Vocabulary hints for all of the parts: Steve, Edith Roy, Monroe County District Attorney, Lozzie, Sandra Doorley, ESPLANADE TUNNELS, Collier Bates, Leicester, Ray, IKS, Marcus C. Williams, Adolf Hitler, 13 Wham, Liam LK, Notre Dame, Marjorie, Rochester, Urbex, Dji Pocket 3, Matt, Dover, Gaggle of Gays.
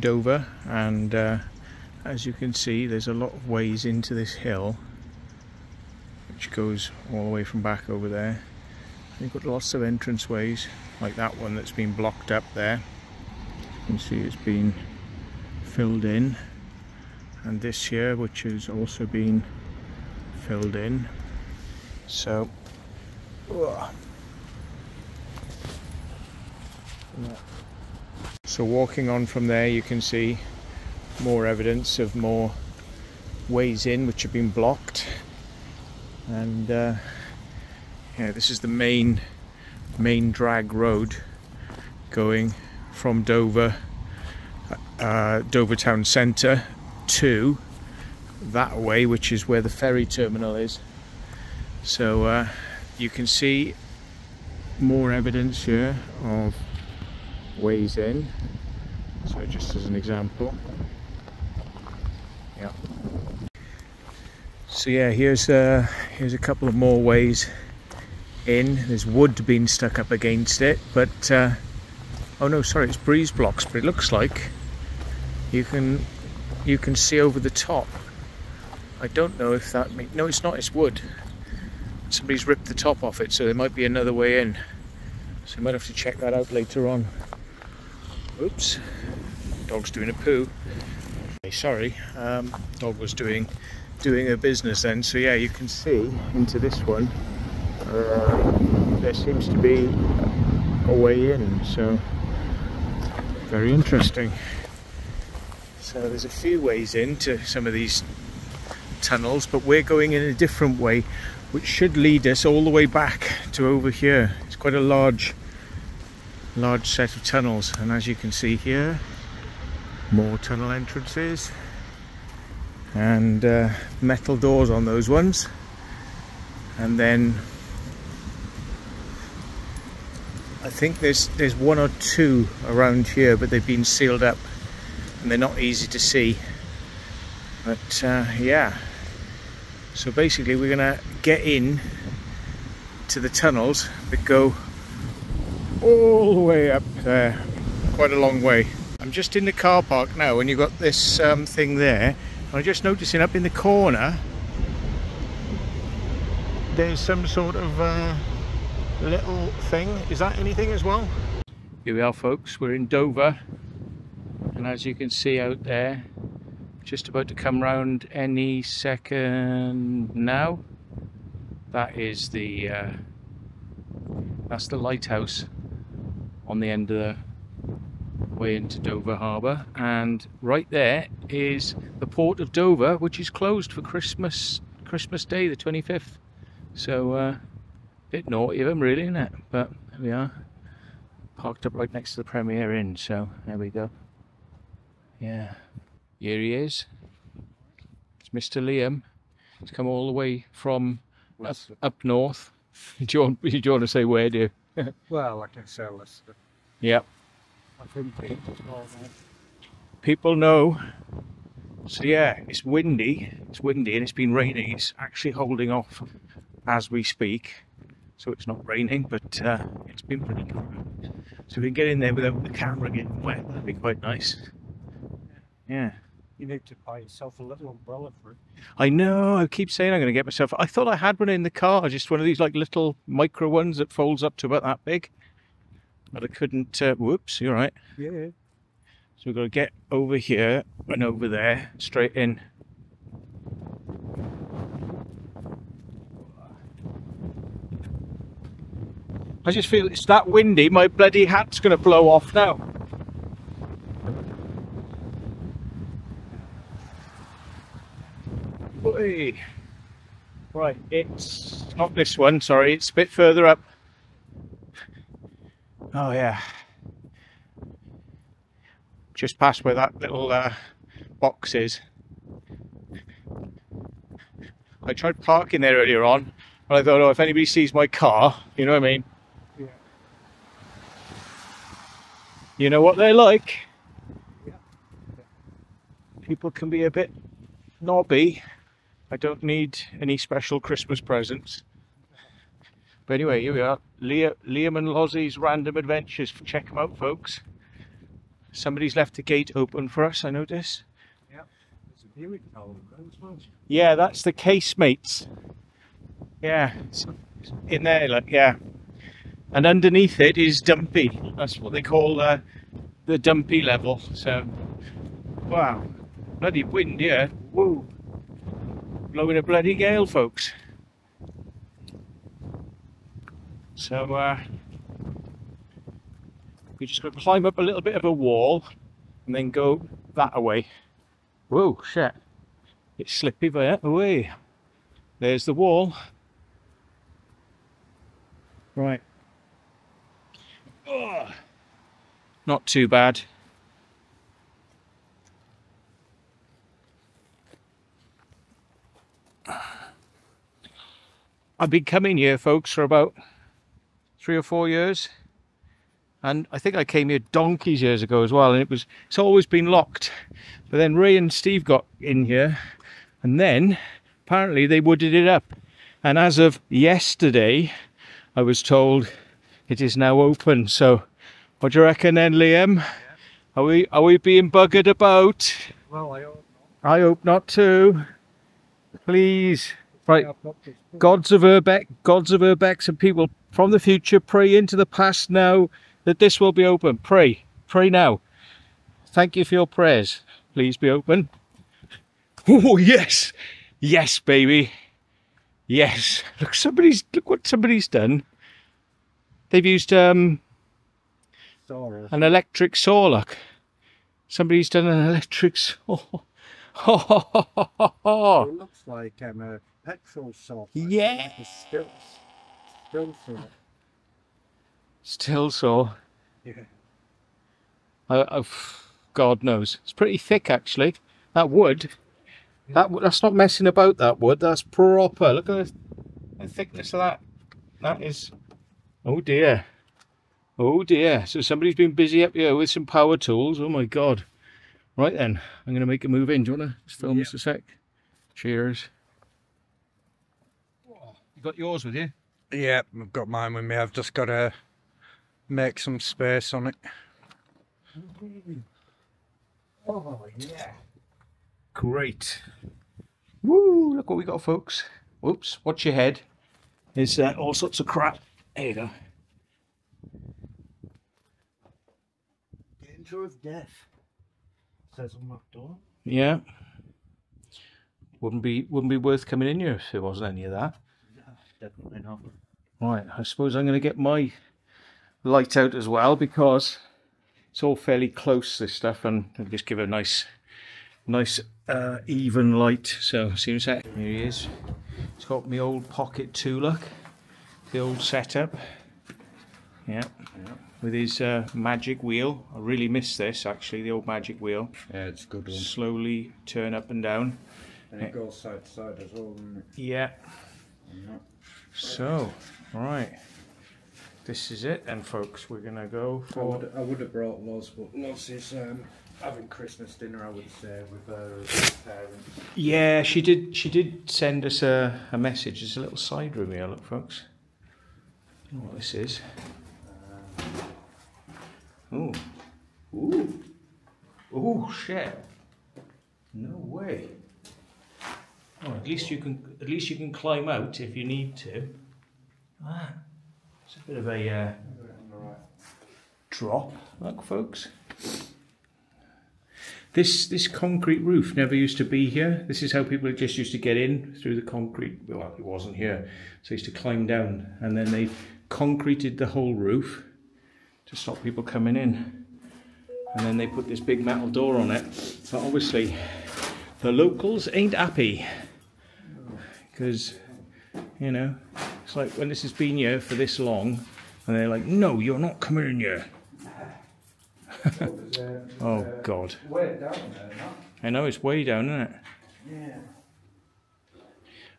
Dover, and as you can see, there's a lot of ways into this hill which goes all the way from back over there. And you've got lots of entrance ways like that one that's been blocked up there. You can see it's been filled in, and this here which has also been filled in. So So walking on from there, you can see more evidence of more ways in which have been blocked. And yeah, this is the main drag road going from Dover, Dover town centre, to that way, which is where the ferry terminal is. So you can see more evidence here of ways in. So just as an example, yeah. So yeah, here's a couple of more ways in. There's wood being stuck up against it, but oh no, sorry, it's breeze blocks. But it looks like you can see over the top. I don't know if that means, no, it's not. It's wood. Somebody's ripped the top off it, so there might be another way in. So you might have to check that out later on. Oops, dog's doing a poo. Sorry, dog was doing her business then. So yeah, you can see into this one. There seems to be a way in, so very interesting. So there's a few ways into some of these tunnels, but we're going in a different way, which should lead us all the way back to over here. It's quite a large set of tunnels, and as you can see here, more tunnel entrances and metal doors on those ones, and then I think there's one or two around here, but they've been sealed up and they're not easy to see. But yeah, so basically we're gonna get in to the tunnels that go all the way up there, quite a long way. I'm just in the car park now, and you've got this thing there, and I'm just noticing up in the corner there's some sort of little thing. Is that anything as well? Here we are, folks, we're in Dover, and as you can see out there, just about to come round any second now. That is the that's the lighthouse on the end of the way into Dover Harbour, and right there is the port of Dover, which is closed for Christmas Day the 25th. So a bit naughty of them really, isn't it? But there we are, parked up right next to the Premier Inn, so there we go. Yeah, here he is, it's Mr. Liam. He's come all the way from up north. Do you want to say where, do you? Well, I can say Leicester. Yep. I think people know. So yeah, it's windy and it's been raining. It's actually holding off as we speak, so it's not raining, but it's been pretty good. So we can get in there without the camera getting wet. That'd be quite nice. Yeah. You need to buy yourself a little umbrella for it. I know, I keep saying I'm going to get myself... I thought I had one in the car, just one of these like little micro ones that folds up to about that big. But I couldn't... whoops, you're right. Yeah. So we've got to get over here and over there, straight in. I just feel it's that windy, my bloody hat's going to blow off now. Right, it's not this one, sorry, it's a bit further up. Oh yeah. Just past where that little box is. I tried parking there earlier on, but I thought, oh, if anybody sees my car, you know what I mean? Yeah. You know what they're like. Yeah. People can be a bit knobby. I don't need any special Christmas presents. But anyway, here we are. Liam and Lozzie's Random Adventures. Check them out, folks. Somebody's left the gate open for us, I notice. Yeah, there's a viewing tower as well. Yeah, that's the casemates. Yeah, it's in there, look, yeah. And underneath it is Dumpy. That's what they call the Dumpy level. So, wow, bloody wind here. Woo, blowing a bloody gale, folks. So, we're just going to climb up a little bit of a wall and then go that way. Whoa, shit. It's slippy there. Away. There's the wall. Right. Ugh. Not too bad. I've been coming here, folks, for about 3 or 4 years. And I think I came here donkeys years ago as well, and it's always been locked. But then Ray and Steve got in here, and then apparently they wooded it up. And as of yesterday, I was told it is now open. So what do you reckon then, Liam? Yeah. Are we being buggered about? Well, I hope not. I hope not too. Please. Right, gods of Urbex and people from the future, pray into the past now that this will be open. Pray, pray now. Thank you for your prayers. Please be open. Oh yes, yes baby, yes. Look, look what somebody's done. They've used an electric saw. Look, somebody's done an electric saw. It looks like a petrol saw. Yeah. Still saw. Still saw. Yeah. God knows. It's pretty thick, actually. That wood. Yeah. That's not messing about. That wood. That's proper. Look at the thickness of that. That is. Oh dear. Oh dear. So somebody's been busy up here with some power tools. Oh my God. Right then, I'm going to make a move in. Do you want to just film this a sec? Cheers. You got yours with you? Yeah, I've got mine with me. I've just got to make some space on it. Oh, yeah. Great. Woo, look what we got, folks. Whoops, watch your head. There's all sorts of crap. There you go. Danger of death. Says on that door. Yeah. Wouldn't be worth coming in here if there wasn't any of that. Definitely not. Right, I suppose I'm going to get my light out as well because it's all fairly close, this stuff, and I'll just give it a nice even light. So, see what I'm saying? Here he is. It's got my old pocket too, look. The old setup. Yeah, yeah. With his magic wheel. I really miss this, actually, the old magic wheel. Yeah, it's a good one. Slowly turn up and down. And it goes side to side as well, doesn't it? Yeah. Yeah. So, right, this is it then, folks. We're gonna go for. I would have brought Loz, but Loz is having Christmas dinner, I would say, with her parents. Yeah, she did send us a message. There's a little side room here, look, folks. I don't know what this is. Oh, ooh, oh shit! No way. Oh, at least you can climb out if you need to. Ah, it's a bit of a drop, look, folks. This concrete roof never used to be here. This is how people just used to get in through the concrete. Well, it wasn't here, so they used to climb down, and then they concreted the whole roof to stop people coming in, and then they put this big metal door on it. But obviously, the locals ain't happy. Because You know, it's like when this has been here for this long, and they're like, "No, you're not coming in here." Oh God! Way down there, Matt. I know it's way down, isn't it? Yeah.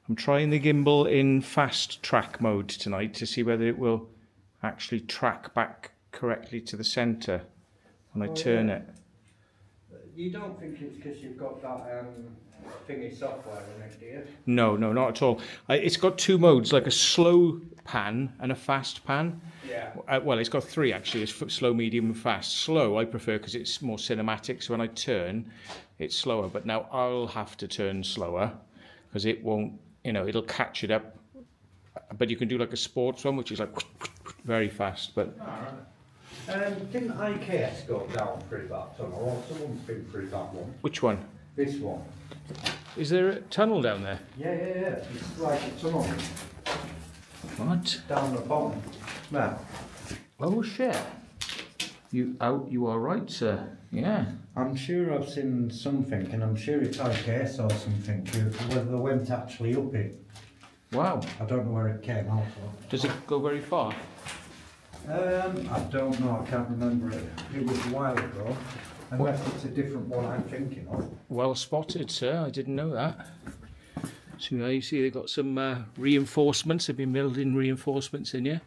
I'm trying the gimbal in fast track mode tonight to see whether it will actually track back correctly to the centre when I turn it. You don't think it's because you've got that thingy software in it, do you? No, no, not at all. It's got two modes, like a slow pan and a fast pan. Yeah. Well, it's got three actually. It's slow, medium, and fast. Slow I prefer because it's more cinematic. So when I turn, it's slower. But now I'll have to turn slower because it won't. You know, it'll catch it up. But you can do like a sports one, which is like very fast. But. Didn't IKS go down through that tunnel? Someone's been through that one. Which one? This one. Is there a tunnel down there? Yeah, yeah, yeah. It's like a tunnel. What? Down the bottom. Now. Oh shit. You are right, sir. Yeah. I'm sure I've seen something, and I'm sure it's IKS or something. Whether they went actually up it. Wow. I don't know where it came out from. Does it go very far? I don't know, I can't remember it. It was a while ago, unless it's a different one I'm thinking of. Well spotted, sir, I didn't know that. So now you see they've got some reinforcements, they've been building reinforcements in here.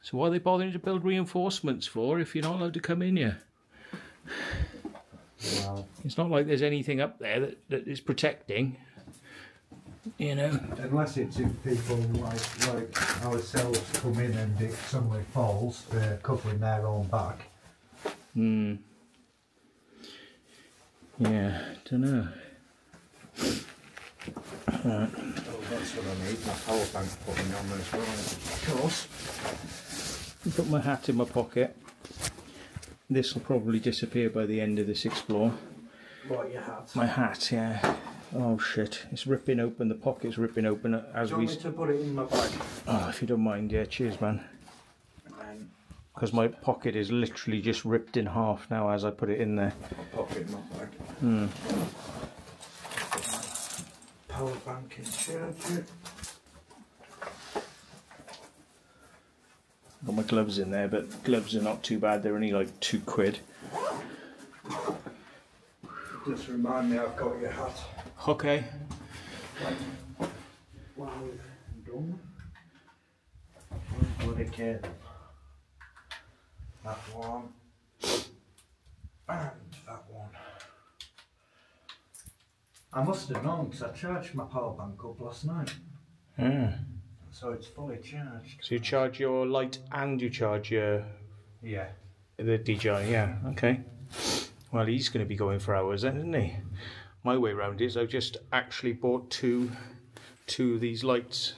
So why are they bothering to build reinforcements for if you're not allowed to come in here? Wow. It's not like there's anything up there that is protecting. You know, unless it's if people like ourselves come in and it suddenly falls, they're covering their own back. Hmm. Yeah, don't know. Right. Oh, that's what I need. My power bank's putting on this one. Of course. I put my hat in my pocket. This will probably disappear by the end of this explore. What, your hat? My hat, yeah. Oh shit, it's ripping open, the pocket's ripping open as we... Do you want me to put it in my bag? Oh, if you don't mind, yeah, cheers man. Because my pocket is literally just ripped in half now as I put it in there. I'll pop it in my bag. Hmm. Power bank and charger. Got my gloves in there, but gloves are not too bad, they're only like £2. Just remind me I've got your hat. Okay. Wow, done. Bloody kid. That one. And that one. I must have known because I charged my power bank up last night. Yeah. So it's fully charged. So you charge your light and you charge your... Yeah. The DJI, yeah. Okay. Well, he's going to be going for hours then, isn't he? My way round is I've just actually bought two of these lights,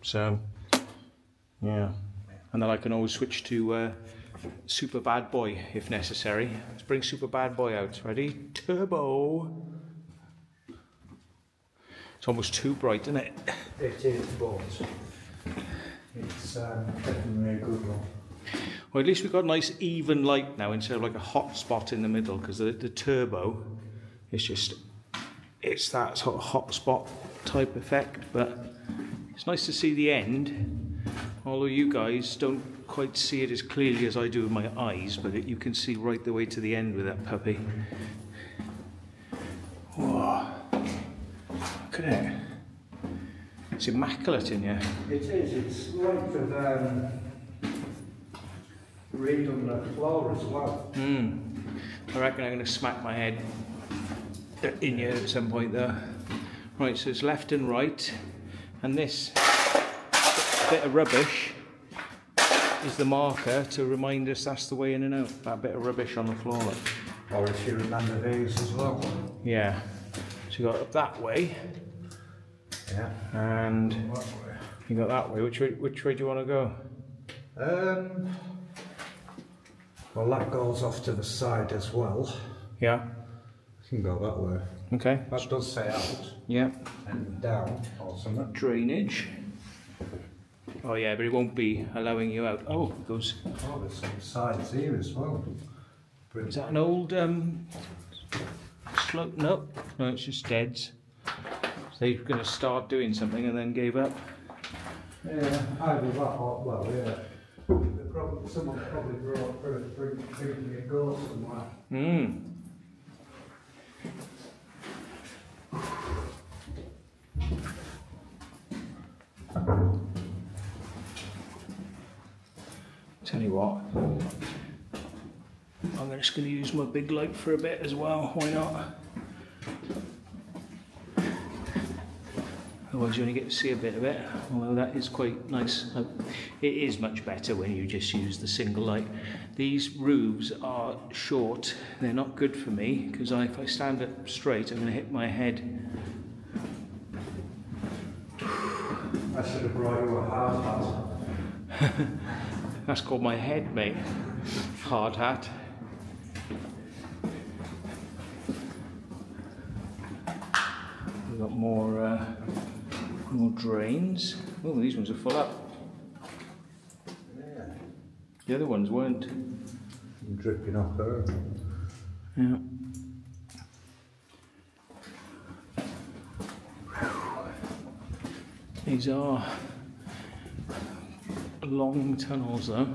so yeah, and then I can always switch to Super Bad Boy if necessary. Let's bring Super Bad Boy out. Ready? Turbo. It's almost too bright, isn't it? It is, but it's definitely a good one. Well, at least we've got a nice even light now instead of like a hot spot in the middle, because the turbo. It's just, it's that sort of hot spot type effect, but it's nice to see the end, although you guys don't quite see it as clearly as I do with my eyes, but you can see right the way to the end with that puppy. Whoa, look at it. It's immaculate in here. It is, it's like the reed on the floor as well. Mm. I reckon I'm going to smack my head in here at some point though. Right, so it's left and right, and this bit of rubbish is the marker to remind us that's the way in and out, that bit of rubbish on the floor. Or if you remember these as well. Yeah, so you got up that way, yeah, and you got that way. Which way do you want to go? Well, that goes off to the side as well. Yeah. Can go that way. Okay. That does say out. Yeah. And down or something. Drainage. Oh yeah, but it won't be allowing you out. Oh, it goes. Oh, there's some sides here as well. Brilliant. Is that an old slope? No, it's just deads. It's They were going to start doing something and then gave up. Yeah, either that or, well, yeah. Someone probably brought bringing a goat somewhere. Mm. Tell you what, I'm just going to use my big light for a bit as well, why not? Otherwise you only get to see a bit of it, although that is quite nice. It is much better when you just use the single light. These roofs are short, they're not good for me, because if I stand up straight I'm going to hit my head. I should have brought you a hard hat. That's called my head, mate. Hard hat. We've got more more drains. Oh, these ones are full up. Yeah. The other ones weren't. I'm dripping off there. Yeah. These are long tunnels though.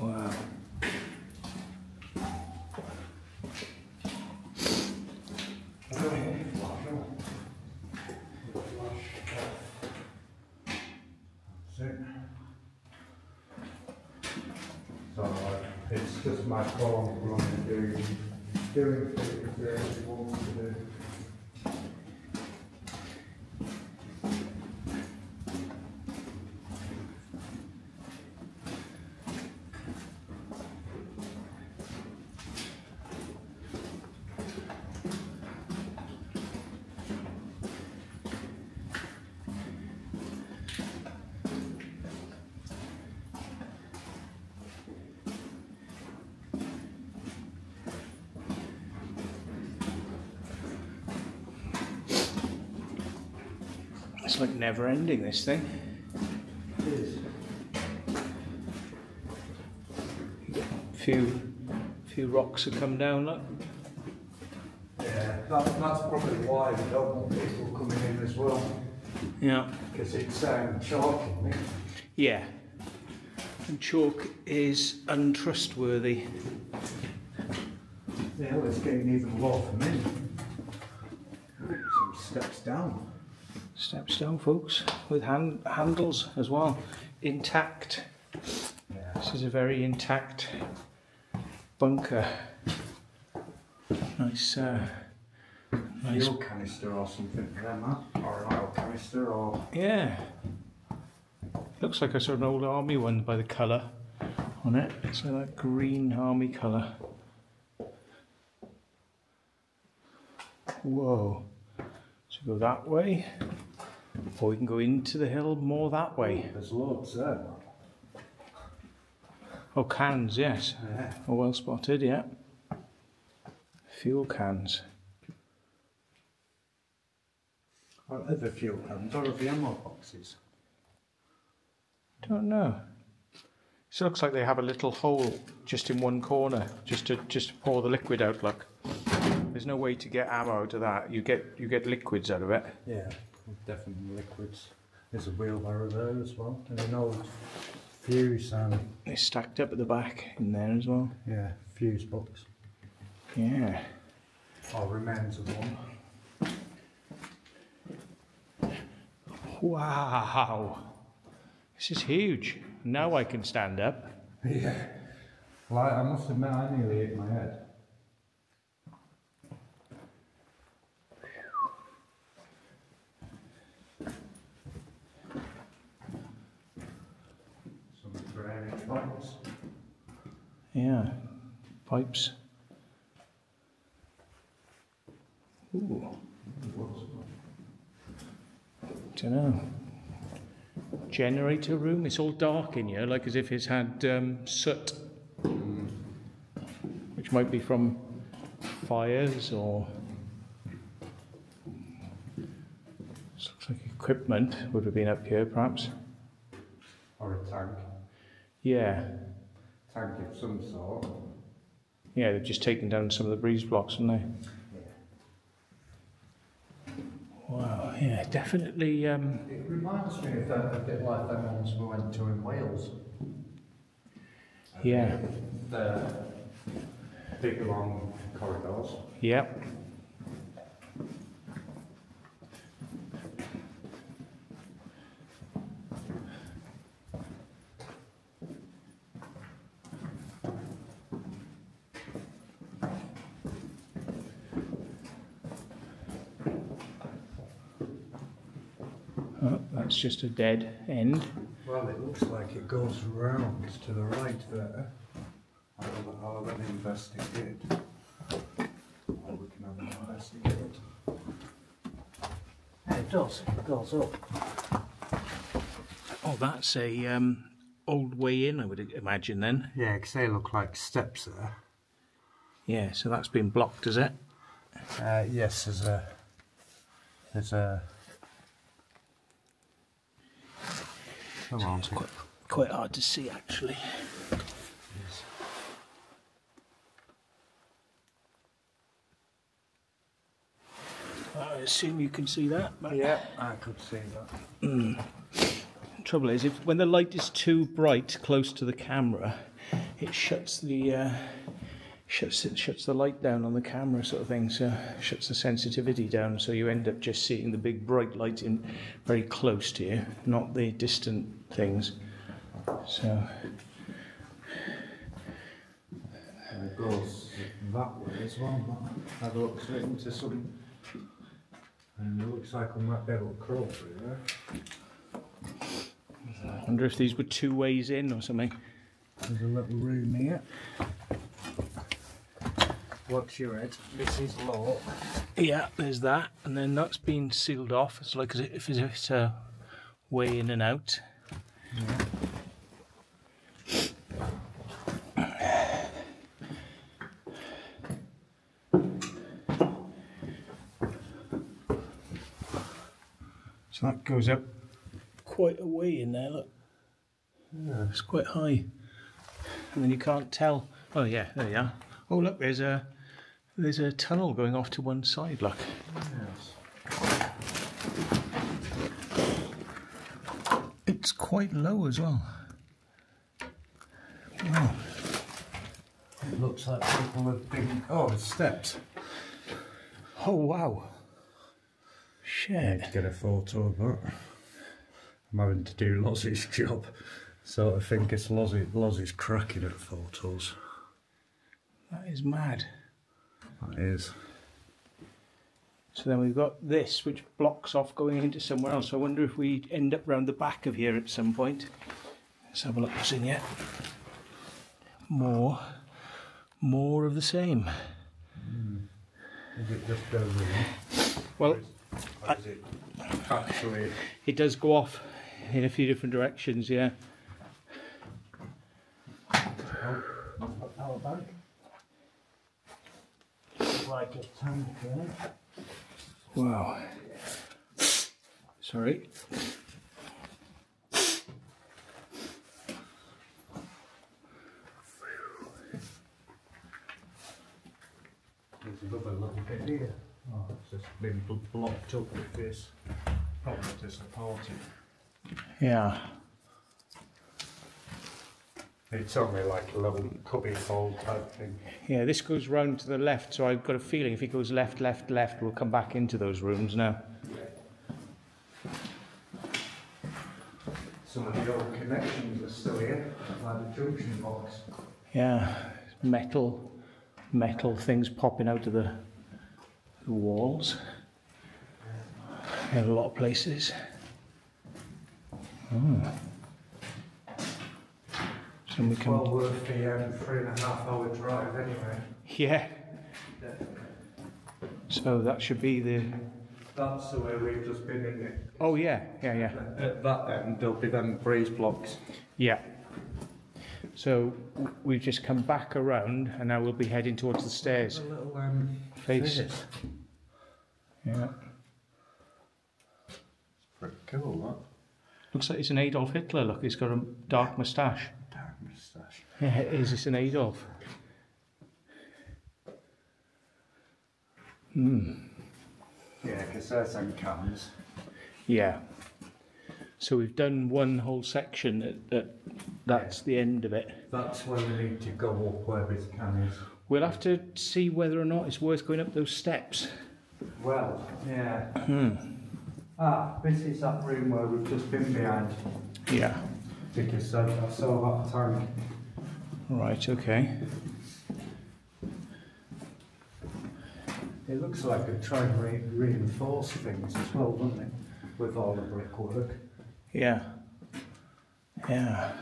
Wow. It's just my fault for doing things that you want to do. It's like never ending, this thing. It is. Few rocks have come down, look. Yeah, that's probably why we don't want people coming in as well. Yeah. Because it's chalk, isn't it? Yeah. And chalk is untrustworthy. Yeah, well, it's getting even more for me. Some steps down. Steps down, folks, with handles as well, intact. Yeah. This is a very intact bunker. Nice, nice fuel canister or something for them, Matt, or an oil canister, or yeah. Looks like I saw an old army one by the colour on it. It's like that green army colour. Whoa. So go that way, or we can go into the hill more that way. There's loads there. Oh, cans, yes. Yeah. Oh, well spotted, yeah. Fuel cans. Are there the fuel cans or the ammo boxes? Don't know. It looks like they have a little hole just in one corner, just to pour the liquid out, look. There's no way to get ammo out of that. You get liquids out of it. Yeah, definitely liquids. There's a wheelbarrow there as well, and an old fuse. They stacked up at the back in there as well. Yeah, fuse box. Yeah. Or remains of one. Wow, this is huge. Now I can stand up. Yeah. Well, I must admit, I nearly hit my head. Pipes. Yeah, pipes. Ooh. Dunno. Generator room. It's all dark in here, like as if it's had soot, which might be from fires or. This looks like equipment would have been up here, perhaps. Or a tank. Yeah. Tank of some sort. Yeah, they've just taken down some of the breeze blocks, haven't they? Yeah. yeah, definitely. It reminds me of that, a bit like them ones we went to in Wales. Yeah. The big long corridors. Yep. It's just a dead end. Well, it looks like it goes round to the right there. I'll have an investigate. Or we can have an investigate. It does, it goes up. Oh, that's a old way in, I would imagine, then. Yeah, because they look like steps there. Yeah, so that's been blocked, is it? Yes, there's a so it's quite hard to see, actually. Yes. I assume you can see that. But yeah, I could see that. Mm. The trouble is, if when the light is too bright close to the camera, it shuts the shuts the light down on the camera, sort of thing. So shuts the sensitivity down. So you end up just seeing the big bright light in very close to you, not the distant things. So and it goes that way as well. That looks into some, and it looks like we might be able to crawl through there. I wonder if these were two ways in or something. There's a little room here. Watch your head. This is low. Yeah, there's that, and then that's been sealed off. It's like as if it's a way in and out. Yeah. So that goes up quite a way in there. Look, yeah. It's quite high, and then you can't tell. Oh yeah, there you are. Oh look, there's a tunnel going off to one side, look. Yes. It's quite low as well. Wow. It looks like people have been... Oh, it's steps. Oh, wow. Shit. I need to get a photo of that. I'm having to do Lozzie's job. So I think it's Lozzie's cracking at photos. That is mad. That is. So then we've got this, which blocks off going into somewhere else. I wonder if we end up round the back of here at some point. Let's have a look what's in here. More of the same. Mm. Is it just over here? Well, is it actually? It does go off in a few different directions. Yeah. Power bank. Like a tank, eh? Wow. Sorry. There's another little bit here. Oh, it's just been blocked up with this. Probably disappointing. Yeah. It's only like a little cubby hole type thing. Yeah, this goes round to the left, so I've got a feeling if it goes left, left, left, we'll come back into those rooms now. Some of the old connections are still here, like the junction box. Yeah, metal things popping out of the walls in a lot of places. Oh. And we can... Well worth the 3.5 hour drive anyway. Yeah. Definitely. So that should be the... That's the way we've just been, isn't it? Oh yeah, yeah, yeah. At that end there'll be them breeze blocks. Yeah. So we've just come back around and now we'll be heading towards the stairs. A little face. Yeah. It's pretty cool, that. Looks like it's an Adolf Hitler, look, he's got a dark moustache. Yeah, it is. It's an Adolf. Hmm. Yeah, because there's some cans. Yeah. So we've done one whole section, that's the end of it. That's where we need to go up, where it can is. We'll have to see whether or not it's worth going up those steps. Well, yeah. Ah, this is that room where we've just been behind. Yeah. Because I saw that tank. Right, okay. It looks like they're trying to reinforce things as well, doesn't it? With all the brickwork. Yeah. Yeah.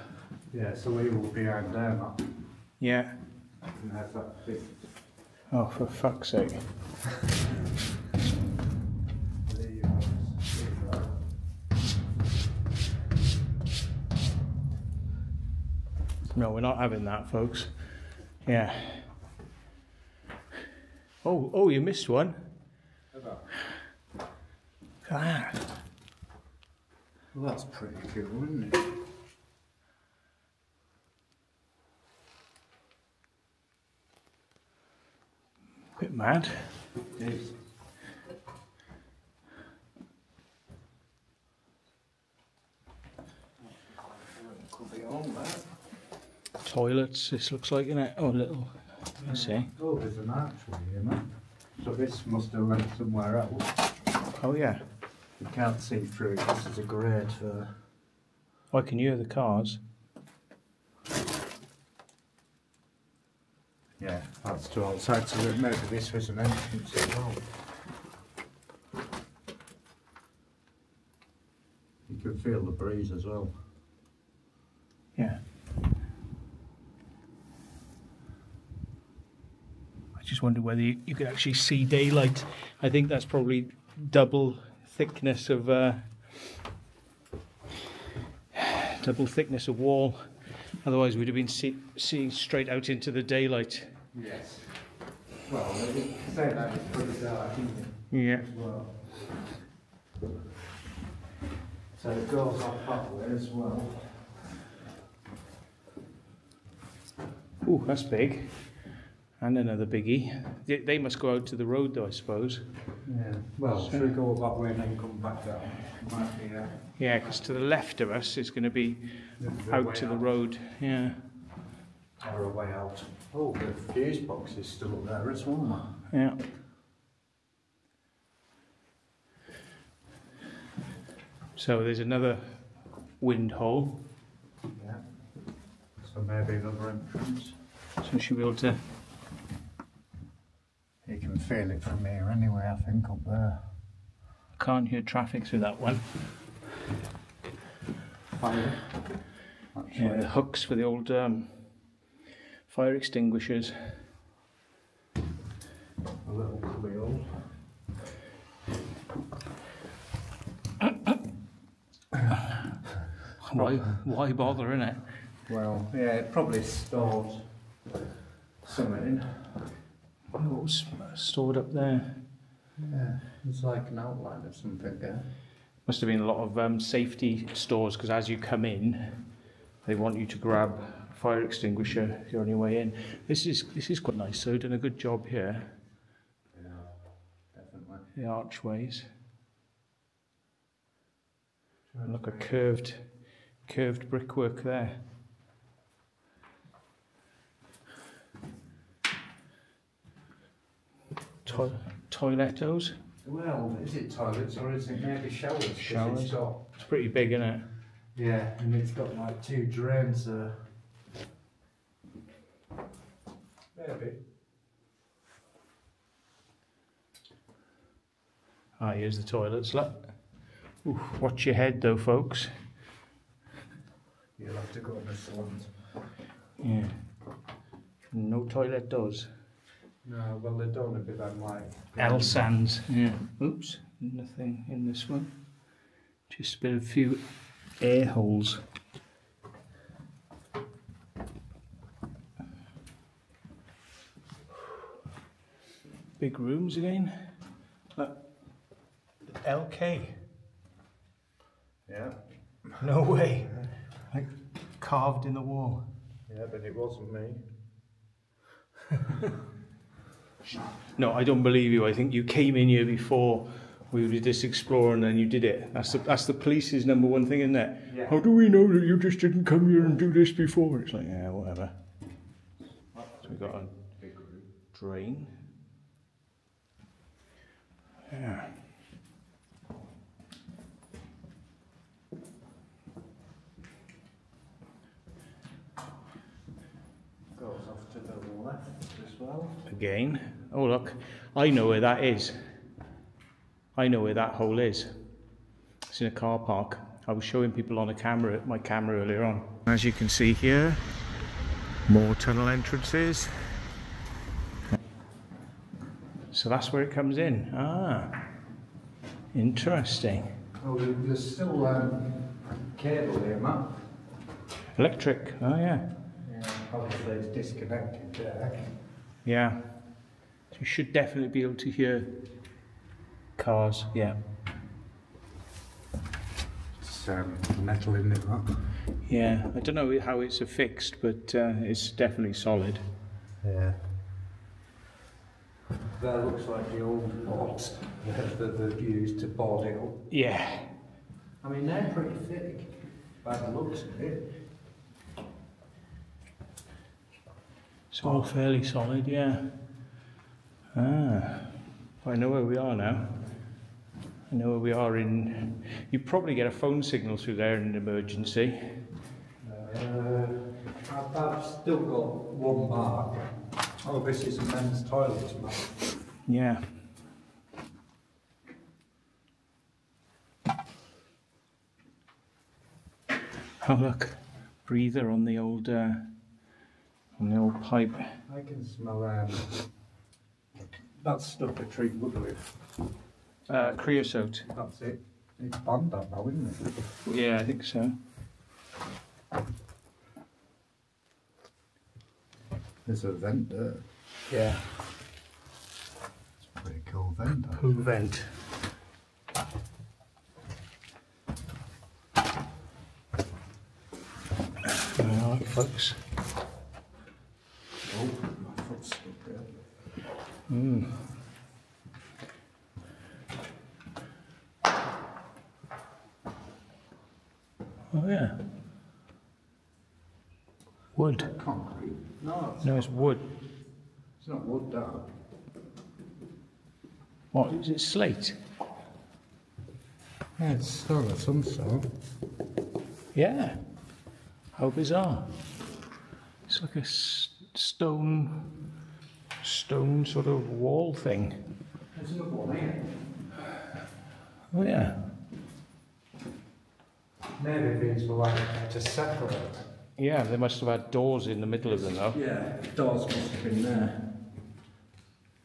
Yeah, so we will be out there, Matt. Yeah. And there's that bit. Oh, for fuck's sake. There you go. No, we're not having that, folks. Yeah. Oh, oh, you missed one. Hello. Ah. Well, that's pretty cool, isn't it? Bit mad. It is. Toilets, this looks like, isn't it? Oh, little. I see. Oh, there's an archway here, man. So this must have went somewhere else. Oh, yeah. You can't see through, this is a grate there. I can hear the cars. Yeah, that's to all sides, so maybe this was an entrance as well. You can feel the breeze as well. Yeah. I just wonder whether you could actually see daylight. I think that's probably double thickness of wall, otherwise we'd have been seeing straight out into the daylight. Yes. Well, say that it's pretty dark, isn't it? Yeah. Well. So it goes up that way as well. Ooh, that's big. And another biggie. They must go out to the road, though, I suppose. Yeah. Well, should we go that way and then come back down? Might be, yeah, because to the left of us is going to be out to the road. Yeah. Or a way out. Oh, the fuse box is still up there as well. Yeah. So there's another wind hole. Yeah. So maybe another entrance. So she'll be able to. You can feel it from here anyway, I think, up there. Can't hear traffic through that one. Fire. Yeah, the hooks for the old fire extinguishers. A little wheel. Why bother, innit? Well, yeah, it probably stored something. Oh, it's stored up there. Yeah, it's like an outline of something there. Must have been a lot of safety stores, because as you come in, they want you to grab a fire extinguisher if you're on your way in. This is quite nice, so done a good job here. Yeah, definitely. The archways. And look, a curved brickwork there. Toilettos? Well, is it toilets or is it maybe showers? Showers. It's pretty big, isn't it? Yeah, and it's got like two drains there. Maybe. Ah, here's the toilets, look. Oof, watch your head though, folks. You'll have to go on the salons. Yeah. No toilet doors. No, well, they don't have that light. L sands, yeah. Oops, nothing in this one. Just a few air holes. Big rooms again. LK. Yeah. No way. Like carved in the wall. Yeah, but it wasn't me. No, I don't believe you. I think you came in here before we were just exploring and you did it. That's the police's number one thing, isn't it? Yeah. How do we know that you just didn't come here and do this before? It's like, yeah, whatever. So we've got a drain. Yeah. Goes off to the left as well. Again. Oh look, I know where that is. I know where that hole is. It's in a car park. I was showing people on a camera, my camera earlier on. As you can see here, more tunnel entrances. So that's where it comes in. Ah, interesting. Oh, there's still cable here, Matt. Electric. Oh yeah. Yeah, obviously it's disconnected there. Yeah. So you should definitely be able to hear cars, yeah. It's metal, isn't it, Mark? Yeah, I don't know how it's affixed, but it's definitely solid. Yeah. That looks like the old boards that they've used to board it up. Yeah. I mean, they're pretty thick, by the looks of it. It's all fairly solid, yeah. Ah. I know where we are now. I know where we are in... You probably get a phone signal through there in an emergency. I've still got one mark. Oh, this is a men's toilet mark. Yeah. Oh look, breather on the old pipe. I can smell that. That's stuff a tree would with. Creosote. That's it. It's banned that now, isn't it? Yeah, I think so. There's a vent there. Yeah. It's a pretty cool vent. Cool vent. Alright, folks. Oh, my foot's stuck there. Mm. Oh yeah, wood. Concrete? No, it's wood. It's not wood, that. What is it? Slate? Yeah, it's stone of some sort. Yeah. How bizarre! It's like a stone sort of wall thing. There's another one here. Oh yeah. Maybe these were like to separate. Yeah, they must have had doors in the middle of them though. Yeah, doors must have been there.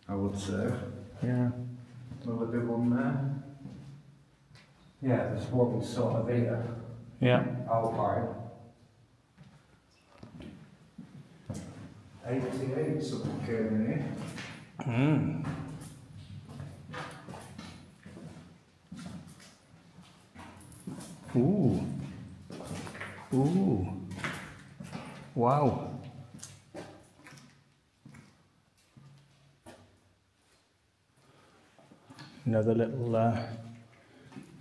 I would say. Yeah. Will there be one there? Yeah, there's one sort of here. Yeah. Alpine. 88 something came in here. Mm. Ooh. Ooh. Wow. Another little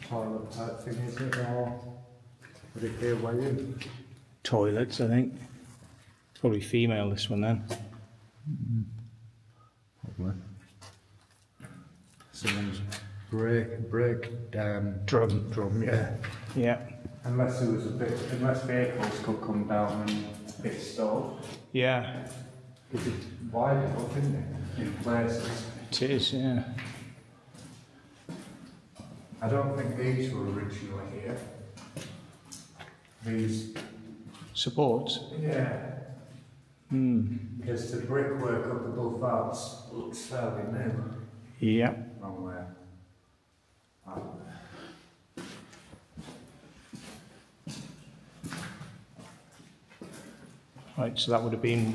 toilet type thing, is it? Or would it be a way in? Toilets, I think. Probably female, this one then. Mm-hmm. Probably. Someone's break down drum, yeah. Yeah. Unless there was a bit, unless vehicles could come down and be stored. Yeah. Because it's wide enough, isn't it? In places. It is, yeah. I don't think these were originally here. These supports? Yeah. Mm. Because the brickwork up above that looks fairly new. Yeah. Wrong way. Oh. Right, so that would have been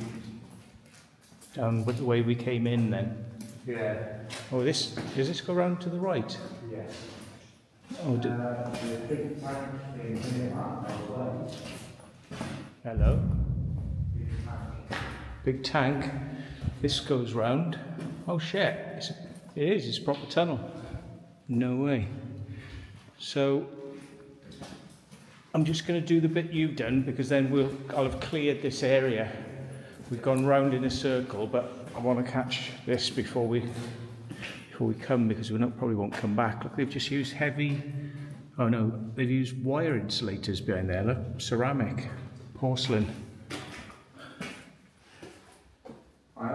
down with the way we came in then. Yeah. Oh, this does this go round to the right? Yes. Oh. Hello. Big tank. This goes round. Oh shit! It's, it is. It's a proper tunnel. No way. So I'm just going to do the bit you've done, because then I'll have cleared this area. We've gone round in a circle, but I want to catch this before we come, because we probably won't come back. Look, they've just used heavy... Oh no, they've used wire insulators behind there, look. Ceramic, porcelain. I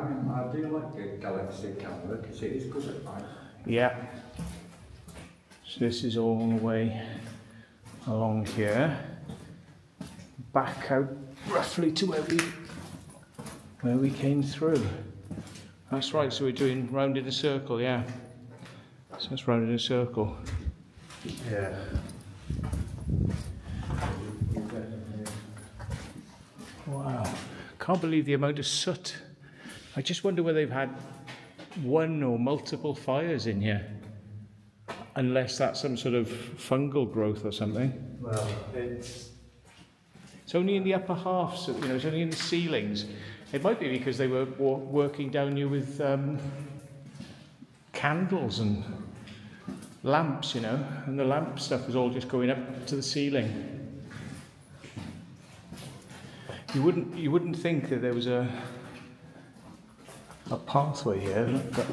do like the Galaxy camera, because it is good at night. Yeah. So this is all the way along here. Back out roughly to where we came through. That's right, so we're doing round in a circle, yeah. So it's round in a circle. Yeah. Wow. Can't believe the amount of soot. I just wonder whether they've had one or multiple fires in here. Unless that's some sort of fungal growth or something. Well, it's only in the upper halves, you know, it's only in the ceilings. It might be because they were working down here with candles and lamps, you know, and the lamp stuff was all just going up to the ceiling. You wouldn't think that there was a pathway here, but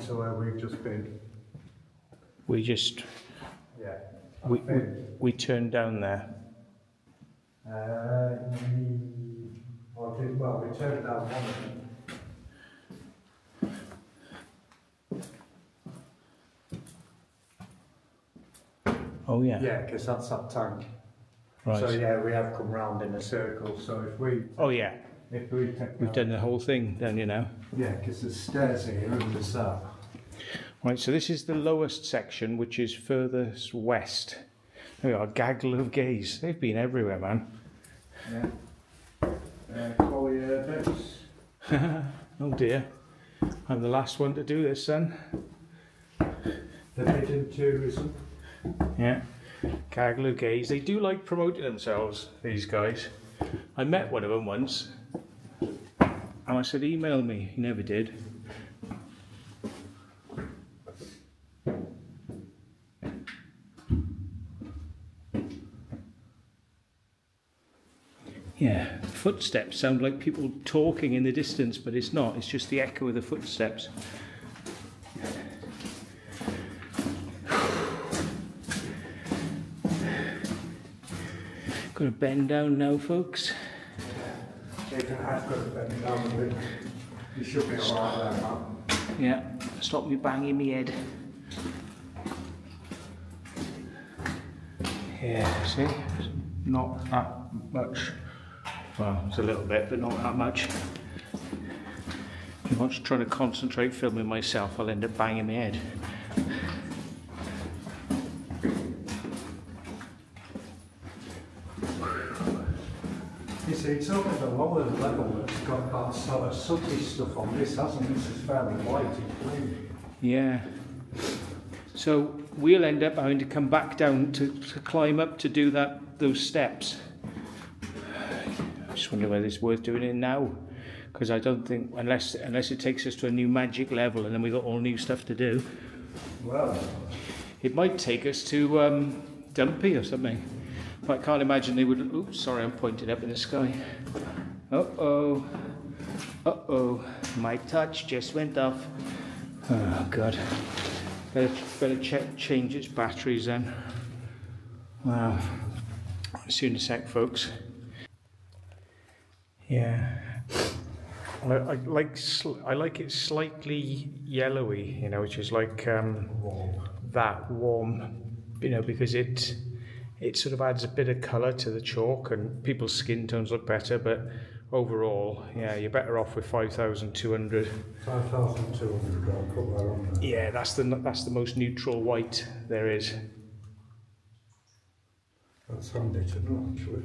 so where we've just been. We just... Yeah. We turned down there. Well, we turned down one of them. Oh, yeah. Yeah, because that's that tank. Right. So, yeah, we have come round in a circle, so if we... Oh, yeah. If we we've done the whole thing, then, you know. Yeah, because there's stairs here and there's that. Right, so this is the lowest section, which is furthest west. There we are, Gaggle of Gays. They've been everywhere, man. Yeah. Collier Bates. Oh dear. I'm the last one to do this, son. The hidden tourism. Yeah. Gaggle of Gays. They do like promoting themselves, these guys. I met one of them once, and I said, email me. He never did. Yeah, footsteps sound like people talking in the distance, but it's not. It's just the echo of the footsteps. Got to bend down now, folks. You should be all right there, man. Yeah, stop me banging me head. Yeah, see, not that much. Well, it's a little bit, but not that much. If I'm just trying to concentrate filming myself, I'll end up banging my head. It's only the lower level that's got that sort of sooty stuff on this, hasn't it? This is fairly light and clean. Yeah. So we'll end up having to come back down to climb up to do those steps. I just wonder whether it's worth doing it now, because I don't think, unless it takes us to a new magic level and then we've got all new stuff to do. Well, it might take us to Dumpy or something. I can't imagine they would... Oops, sorry, I'm pointing up in the sky. Uh-oh. Uh-oh. My touch just went off. Oh, God. Better change its batteries then. Wow. See you in a sec, folks. Yeah. I like it slightly yellowy, you know, which is like warm, you know, because it... It sort of adds a bit of colour to the chalk, and people's skin tones look better, but Overall, yeah, you're better off with 5,200. 5,200, I'll put that on there. Yeah, that's the most neutral white there is. That's handy to know, actually.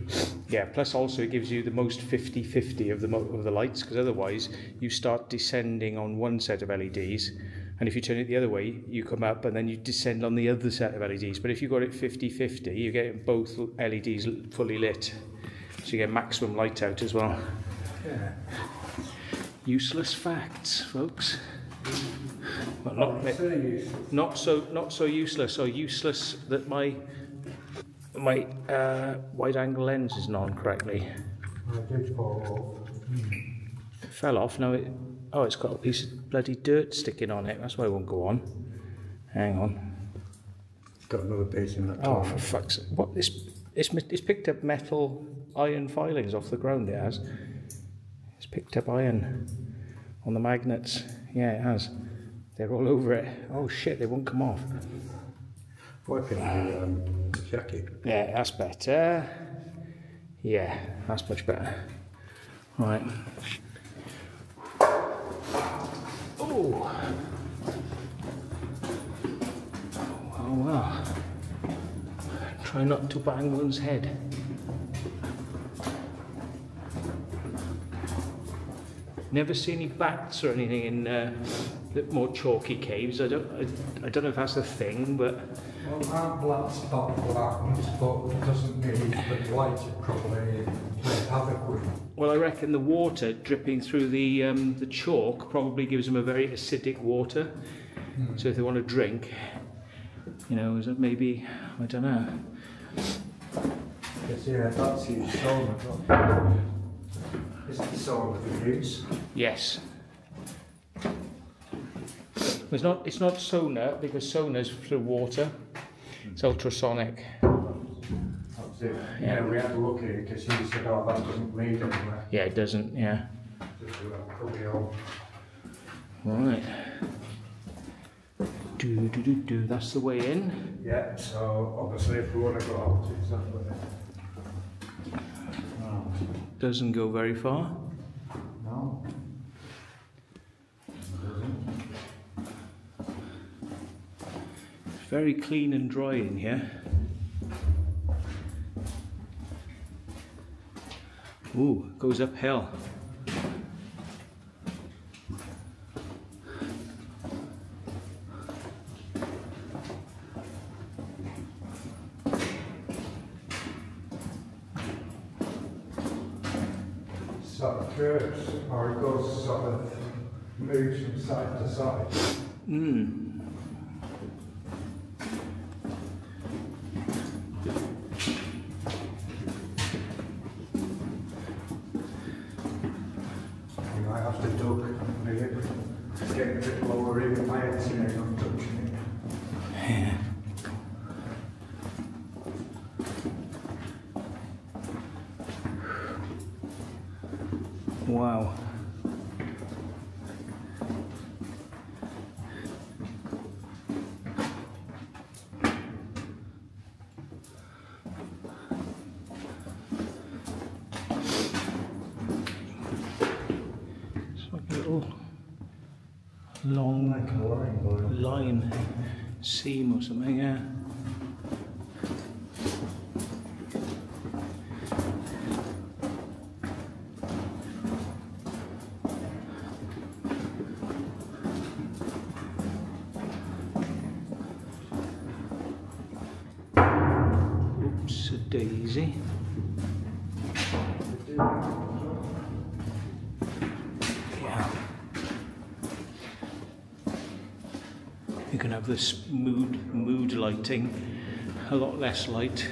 Yeah, plus also it gives you the most 50-50 of the lights, because otherwise you start descending on one set of LEDs, and if you turn it the other way, you come up and then you descend on the other set of LEDs. But if you've got it 50-50, you're getting both LEDs fully lit. So you get maximum light out as well. Yeah. Useless facts, folks. Well, not so useless, or useless that my wide-angle lens is not on correctly. It did fall off. It fell off. Now it. Oh, it's got a piece of bloody dirt sticking on it. That's why it won't go on. Hang on. It's got another piece in that. Oh, for fuck's sake! What this? It's picked up metal. Iron filings off the ground, it has. It's picked up iron on the magnets. Yeah, it has. They're all over it. Oh shit, they won't come off. Wiping the jacket. Yeah, that's better. Yeah, that's much better. Right. Oh! Oh, wow. Try not to bang one's head. Never seen any bats or anything in the more chalky caves. I don't know if that's a thing, but. Well, that black's not black, but it doesn't mean that the light probably plays havoc with. Well, I reckon the water dripping through the chalk probably gives them a very acidic water. Mm. So if they want to drink, you know, is it maybe, I don't know. Yes, yeah, that's the sauna. Is it the sound of the news? Yes. It's not sonar, because sonar's through water. It's ultrasonic. That's it. Yeah, yeah, we had a look at it because you said, oh, that doesn't lead anywhere. Yeah, it doesn't, yeah. Right. Do. That's the way in. Yeah, so obviously if we want to go out, it's that way. Doesn't go very far. No. It's very clean and dry in here. Ooh, goes uphill. Or it goes sort of moves from side to side. Mm. You might have to duck and move it. It's getting a bit lower in my head, so I'm ducking it. Yeah. Wow. It's like a little long line seam or something, yeah. Daisy. Yeah. You can have this mood lighting, a lot less light.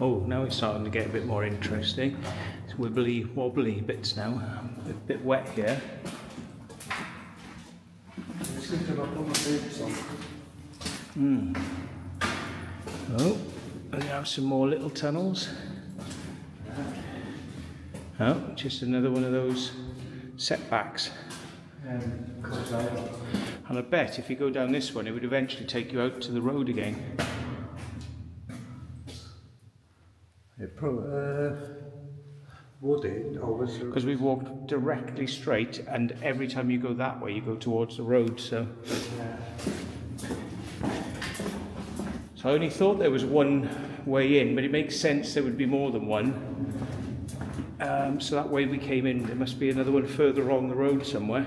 Oh, now it's starting to get a bit more interesting. It's wibbly wobbly bits now. A bit wet here. Mm. Oh, we have some more little tunnels. Oh, just another one of those setbacks. And I bet if you go down this one, it would eventually take you out to the road again. Would it? Because we walked directly straight, and every time you go that way, you go towards the road, so... Yeah. So I only thought there was one way in, but it makes sense there would be more than one. So that way we came in, there must be another one further along the road somewhere.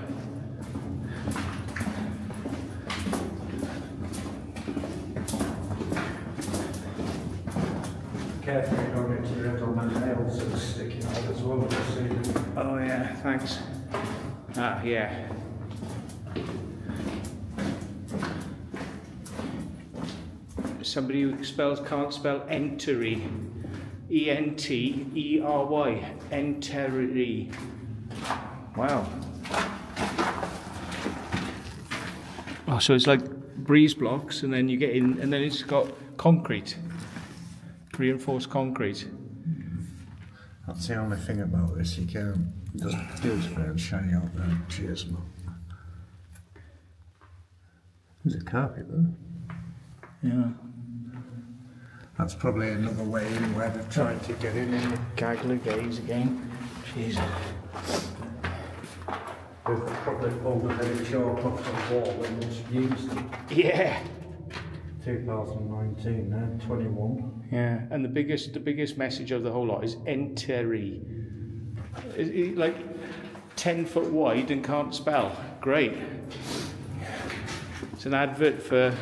Careful, you don't get tripped on the nails that are sticking out as well. Oh yeah, thanks. Ah, yeah. Somebody who spells, can't spell entery. E-N-T-E-R-Y. Entery. Wow. Oh, so it's like breeze blocks, and then you get in, and then it's got concrete. Reinforced concrete. That's the only thing about this, you can't just do it and shine out there. Cheers, Mum. There's a carpet there. Yeah. That's probably another way in where they're trying to get in the Gaggle of Gays again. Jesus. They've probably pulled a bit of chalk off the wall and just used it. Yeah. 2019 now, 21. Yeah, and the biggest message of the whole lot is entery. It's like 10 foot wide and can't spell. Great. It's an advert for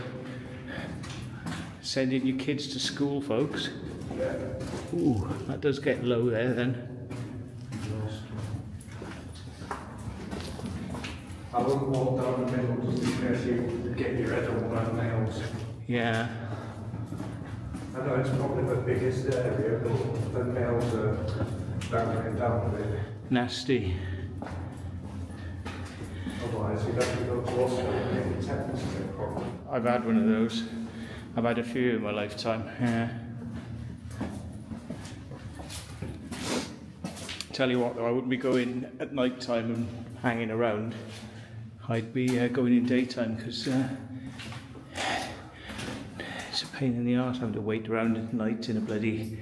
sending your kids to school, folks. Ooh, that does get low there then. I wouldn't walk down the middle just in case you get your head on one of the nails. Yeah. I know it's probably the biggest area, but the nails are dangling down a bit. Nasty. Otherwise, you'd have to go to Australia and get a tetanus shot, probably. I've had one of those. I've had a few in my lifetime, yeah. Tell you what though, I wouldn't be going at night time and hanging around. I'd be going in daytime because it's a pain in the arse having to wait around at night in a bloody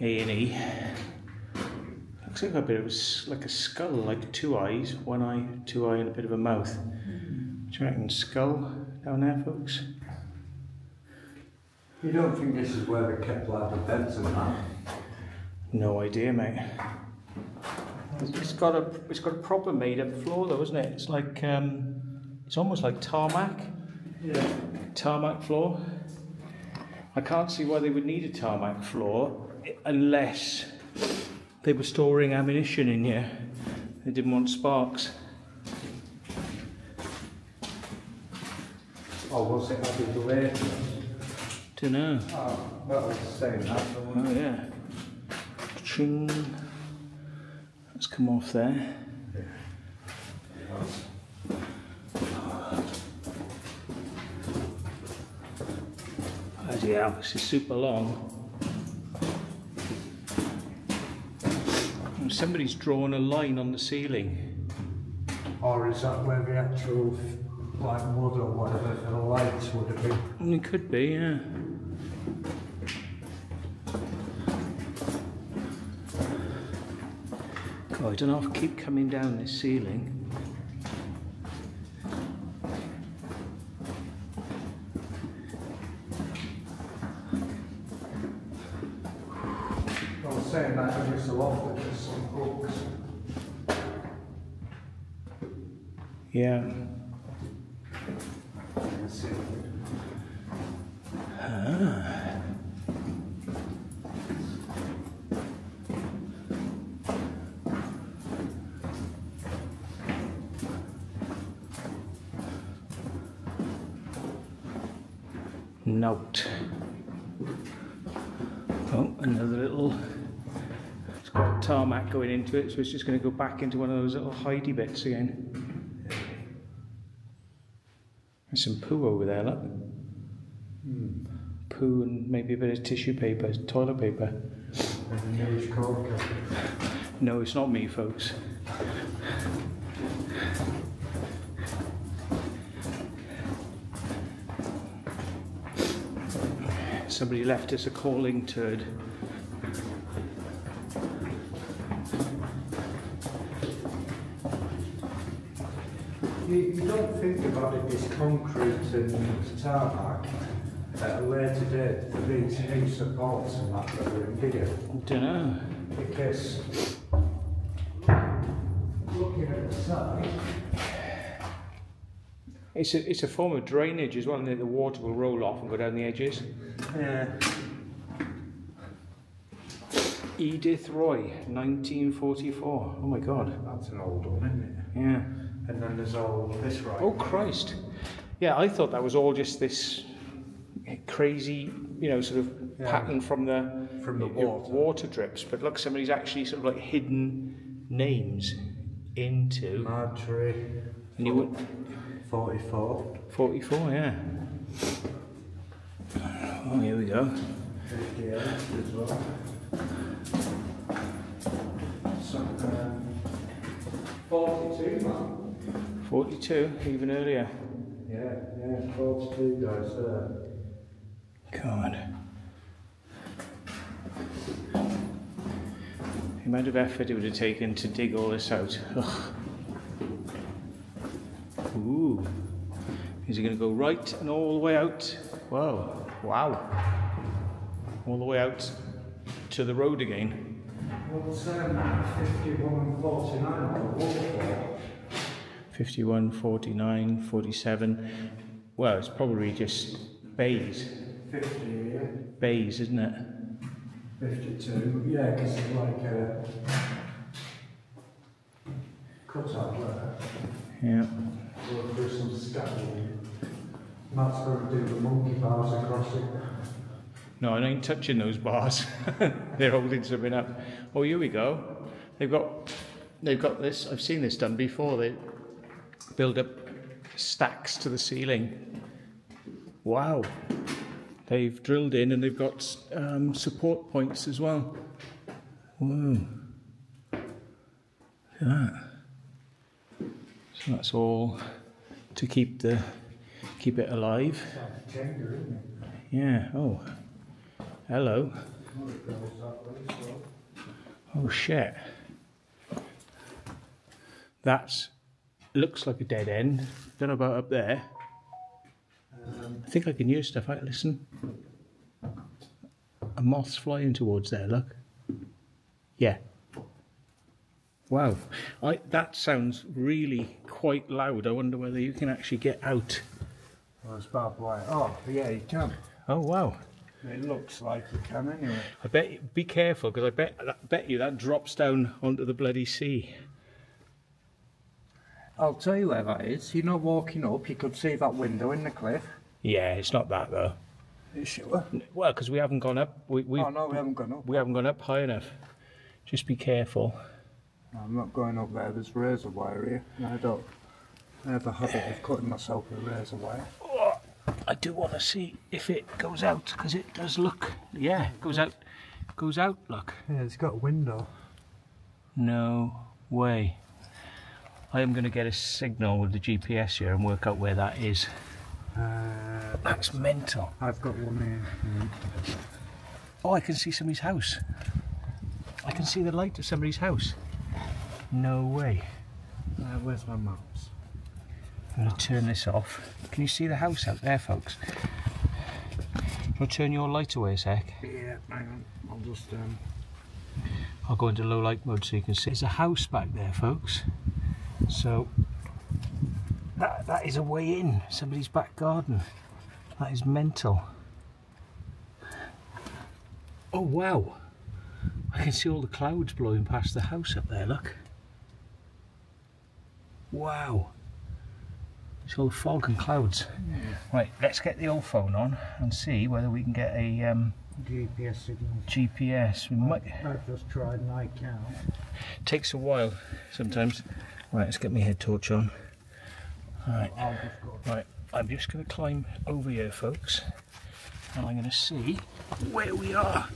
A&E. Looks like a bit of a, like a skull, like two eyes, one eye, two eye, and a bit of a mouth. Do you reckon skull down there, folks? You don't think this is where they kept like the beds and that? No idea, mate. It's got a proper made up floor though, isn't it? It's like it's almost like tarmac. Yeah. Tarmac floor. I can't see why they would need a tarmac floor unless they were storing ammunition in here. They didn't want sparks. Oh, was it after the later? Dunno. Oh, that was the same after one. Oh yeah. Ching. Let's come off there. Yeah. Bloody hell, this is super long. And somebody's drawn a line on the ceiling. Or is that where the actual like wood or whatever for the lights would have been? It could be, yeah. Oh, I don't know if I keep coming down this ceiling. I was saying that I used to love that there's some books. Yeah. Ah. Note. Oh, another little. It's got tarmac going into it, so it's just going to go back into one of those little hidey bits again. There's some poo over there, look. Mm. Poo and maybe a bit of tissue paper, toilet paper. No, it's not me, folks. Somebody left us a calling turd. You don't think about it as concrete and tarmac at a later date for these new supports and that that are in here. I don't know. Because looking at the side, it's a form of drainage as well, and the water will roll off and go down the edges. Yeah. Edith Roy, 1944. Oh my God. That's an old one, isn't it? Yeah. And then there's all this right. Oh Christ. Yeah, I thought that was all just this crazy, you know, sort of pattern from the water drips. But look, somebody's actually sort of like hidden names into Marjorie. And you would 44. 44, yeah. Oh, here we go. 58 as well. So, 42, man. 42, even earlier. Yeah, 42 guys there. God. The amount of effort it would have taken to dig all this out. Ugh. Ooh. Is it going to go right and all the way out? Whoa. Wow. All the way out to the road again. What's 5149? 51, 49, 47. Well, it's probably just bays. 50, yeah. Bays, isn't it? 52, yeah, because it's like a cut out there. Yeah. We'll do some scaffolding. Matt's going to do the monkey bars across it. No, I ain't touching those bars. They're holding something up. Oh, here we go. They've got this. I've seen this done before. They build up stacks to the ceiling. Wow. They've drilled in and they've got support points as well. Whoa. Look at that. So that's all to keep it alive. Yeah. Oh. Hello. Oh shit. That looks like a dead end. Don't know about up there. I think I can use stuff. Right, listen. A moth's flying towards there. Look. Yeah. Wow. That sounds really quite loud. I wonder whether you can actually get out. Well, it's barbed wire. Oh, yeah, you can. Oh wow! It looks like you can anyway. I bet. Be careful, because I bet you that drops down onto the bloody sea. I'll tell you where that is. You're not walking up. You could see that window in the cliff. Yeah, it's not that though. Are you sure? Well, because we haven't gone up. Oh no, we haven't gone up. We haven't gone up high enough. Just be careful. I'm not going up there. There's razor wire here. No, I don't. I have a habit of cutting myself with razor wire. I do want to see if it goes out, because it does look, yeah, it goes out, look. Yeah, it's got a window. No way. I am going to get a signal with the GPS here and work out where that is. That's mental. I've got one here. Oh, I can see somebody's house. I can see the light of somebody's house. No way. Where's my mouse? I'm going to turn this off. Can you see the house out there, folks? I'll turn your light away a sec. Yeah, hang on. I'll just... I'll go into low light mode so you can see. There's a house back there, folks. So, that is a way in. Somebody's back garden. That is mental. Oh, wow. I can see all the clouds blowing past the house up there, look. Wow. It's all fog and clouds. Yeah. Right, let's get the old phone on and see whether we can get a GPS signal. GPS. I've just tried and I can't. Takes a while sometimes. Right, let's get my head torch on. Right, I'm just going to climb over here, folks, and I'm going to see where we are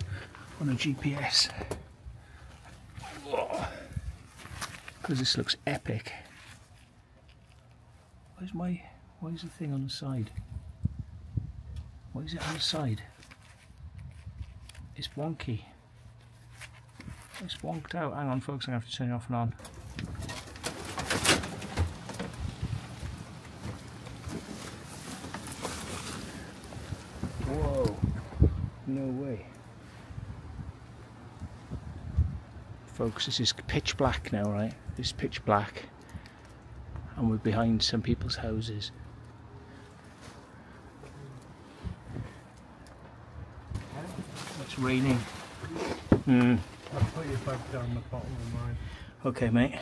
on a GPS. Because this looks epic. Why is the thing on the side? Why is it on the side? It's wonky. It's wonked out. Hang on, folks, I'm going to have to turn it off and on. no way. Folks, this is pitch black now, right? It's pitch black. And we're behind some people's houses. It's raining. Mm. I'll put your bag down the bottom of mine. Okay, mate.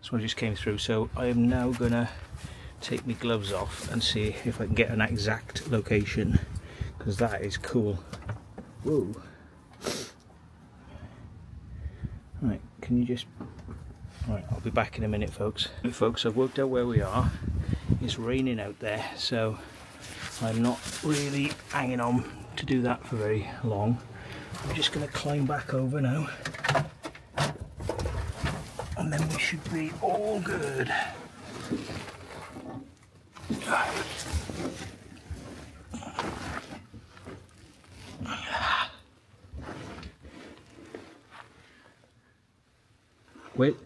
This one just came through, so I am now gonna take my gloves off and see if I can get an exact location, because that is cool. Whoa. Right, can you just... Right, I'll be back in a minute, folks. Folks, I've worked out where we are. It's raining out there, so I'm not really hanging on to do that for very long. I'm just going to climb back over now, and then we should be all good. Wait.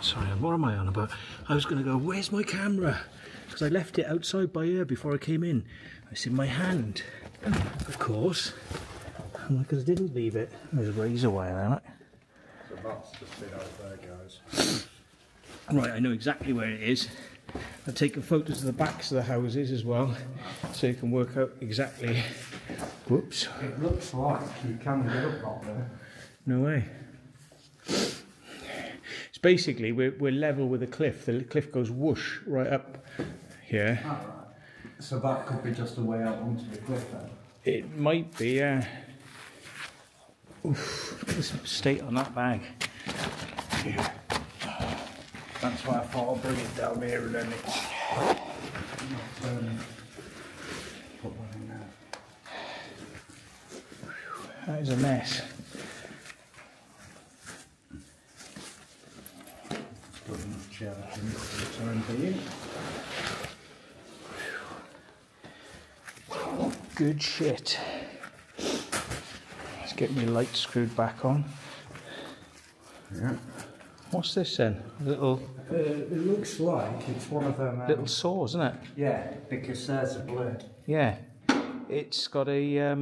Sorry, what am I on about? I was going to go, where's my camera? Because I left it outside by here before I came in. It's in my hand, of course. Because I didn't leave it. There's a razor wire there, so that's just been out there, guys. Right, I know exactly where it is. I've taken photos of the backs of the houses as well, so you can work out exactly. Whoops. It looks like you can get up out there. No way. Basically, we're level with a cliff. The cliff goes whoosh right up here. Ah, right. So that could be just a way out onto the cliff then? It might be, yeah. Oof, look at this state on that bag. Yeah. That's why I thought I'll bring it down here and then it's... Put one in there. That is a mess. Good shit. Let's get my light screwed back on. Yeah. What's this then? A little. It looks like it's one of them. Little saws, isn't it? Yeah, because there's a blade. Yeah. It's got a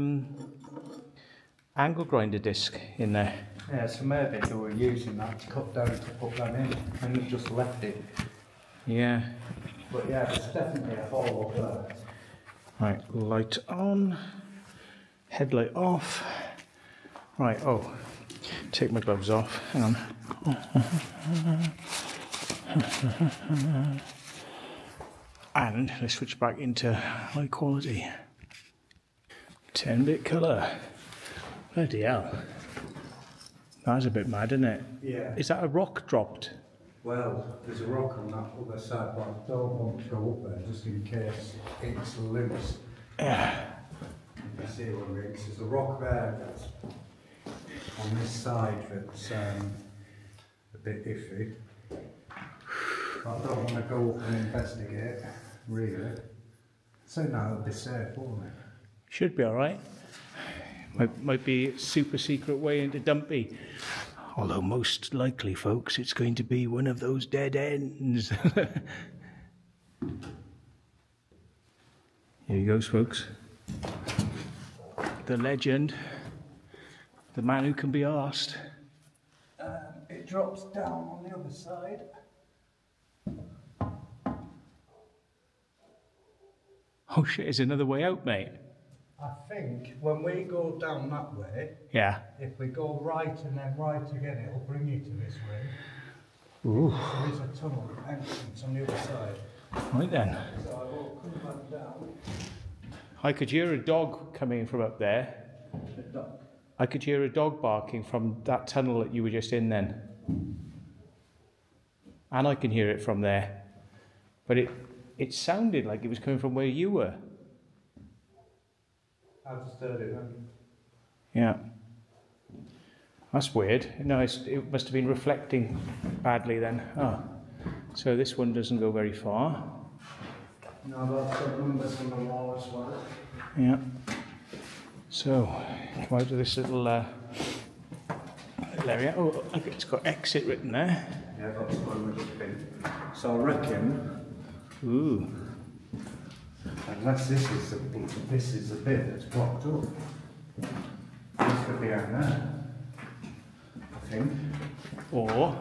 angle grinder disc in there. Yeah, so maybe they were using that to cut down to put them in, and they've just left it. Yeah. But yeah, there's definitely a hole up there. Right, light on, headlight off. Right, oh, take my gloves off, hang on. And let's switch back into high quality. 10-bit colour. Bloody hell. That's a bit mad, isn't it? Yeah. Is that a rock dropped? Well, there's a rock on that other side, but I don't want to go up there just in case it's loose. Yeah. You see what I mean? Because there's a rock there that's on this side that's a bit iffy. But I don't want to go up and investigate, really. So now it'll be safe, won't it? Should be alright. Might be a super secret way into Dumpy. Although most likely, folks, it's going to be one of those dead ends. Here he goes, folks. The legend. The man who can be arsed. It drops down on the other side. Oh shit, there's another way out, mate. I think when we go down that way, yeah. If we go right and then right again, it'll bring you to this way. Ooh. There is a tunnel entrance on the other side. Right then. So I will come back down. I could hear a dog coming from up there. A dog? I could hear a dog barking from that tunnel that you were just in then. And I can hear it from there. But it sounded like it was coming from where you were. I've just heard it, haven't you? Yeah. That's weird. No, it must have been reflecting badly then. Oh. So this one doesn't go very far. No, that's the numbers on the wall as well. Yeah. So, come out of this little area. Oh, look, it's got exit written there. Yeah, that's where we've been. So I reckon... Ooh. Unless this is the bit that's blocked up. This could be out there, I think. Or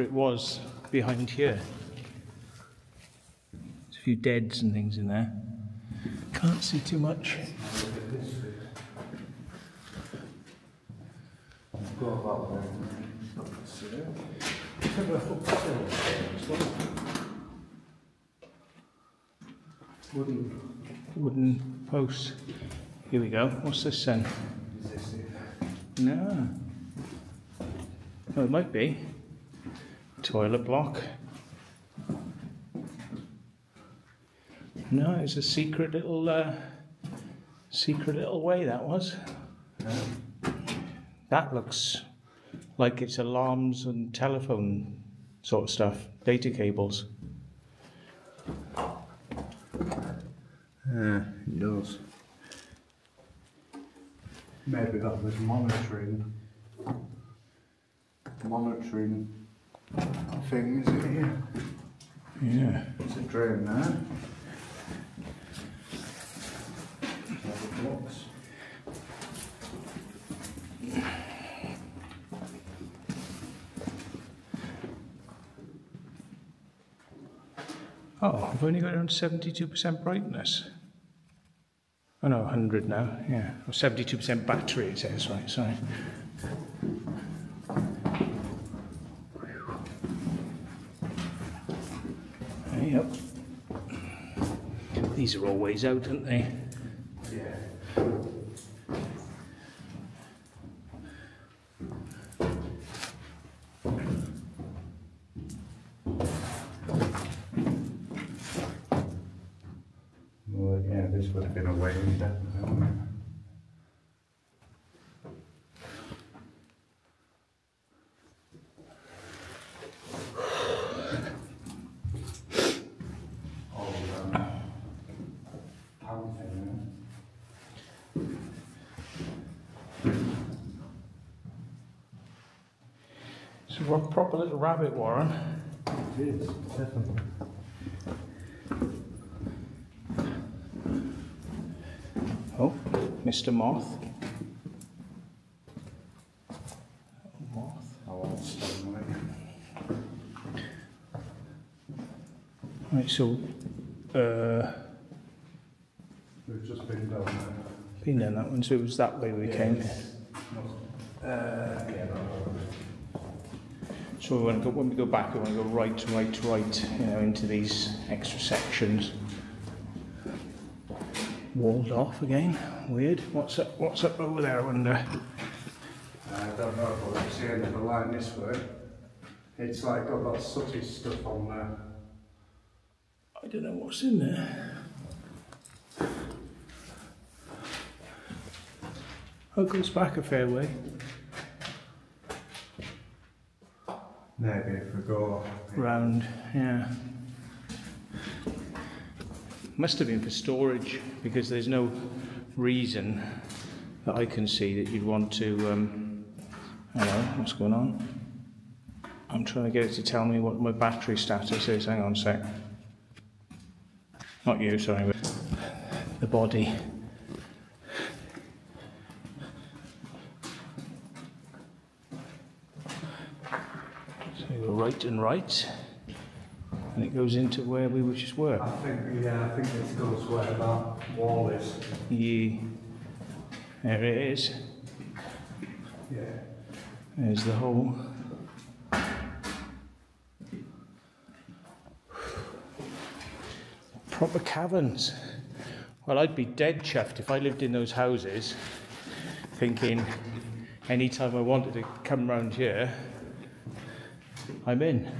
it was behind here. There's a few deads and things in there. Can't see too much. Wooden post. Here we go. What's this then? Is this it? No. Oh, it might be. Toilet block. No, it's a secret little way that was. That looks like it's alarms and telephone sort of stuff, data cables. It does. Maybe that was monitoring thing, is it here? Yeah. It's a drain there. Oh, I've only got around 72% brightness. Oh no, 100 now, yeah. Or 72% battery, it says, right, sorry. Yep. These are all ways out, aren't they? Yeah. Well, yeah, this would have been a way in that moment. Proper little rabbit warren. It is, definitely. Oh, Mr. Moth. Moth. Right, so we've just been down there. Been down that one, so it was that way we came. So we want to go, when we go back, we want to go right, you know, into these extra sections. Walled off again. Weird. What's up over there, I wonder? I don't know if I've seen it, but like this way, it's like got that sooty stuff on there. I don't know what's in there. Oh, it goes back a fair way. Maybe if we go round, yeah. Must have been for storage, because there's no reason that I can see that you'd want to. Hello, what's going on? I'm trying to get it to tell me what my battery status is. Hang on a sec. Not you, sorry, but the body. Right, and it goes into where we just were. I think it goes where that wall is. Yeah, there it is. Yeah, there's the hole. Proper caverns. Well, I'd be dead chuffed if I lived in those houses, thinking any time I wanted to come round here, I'm in.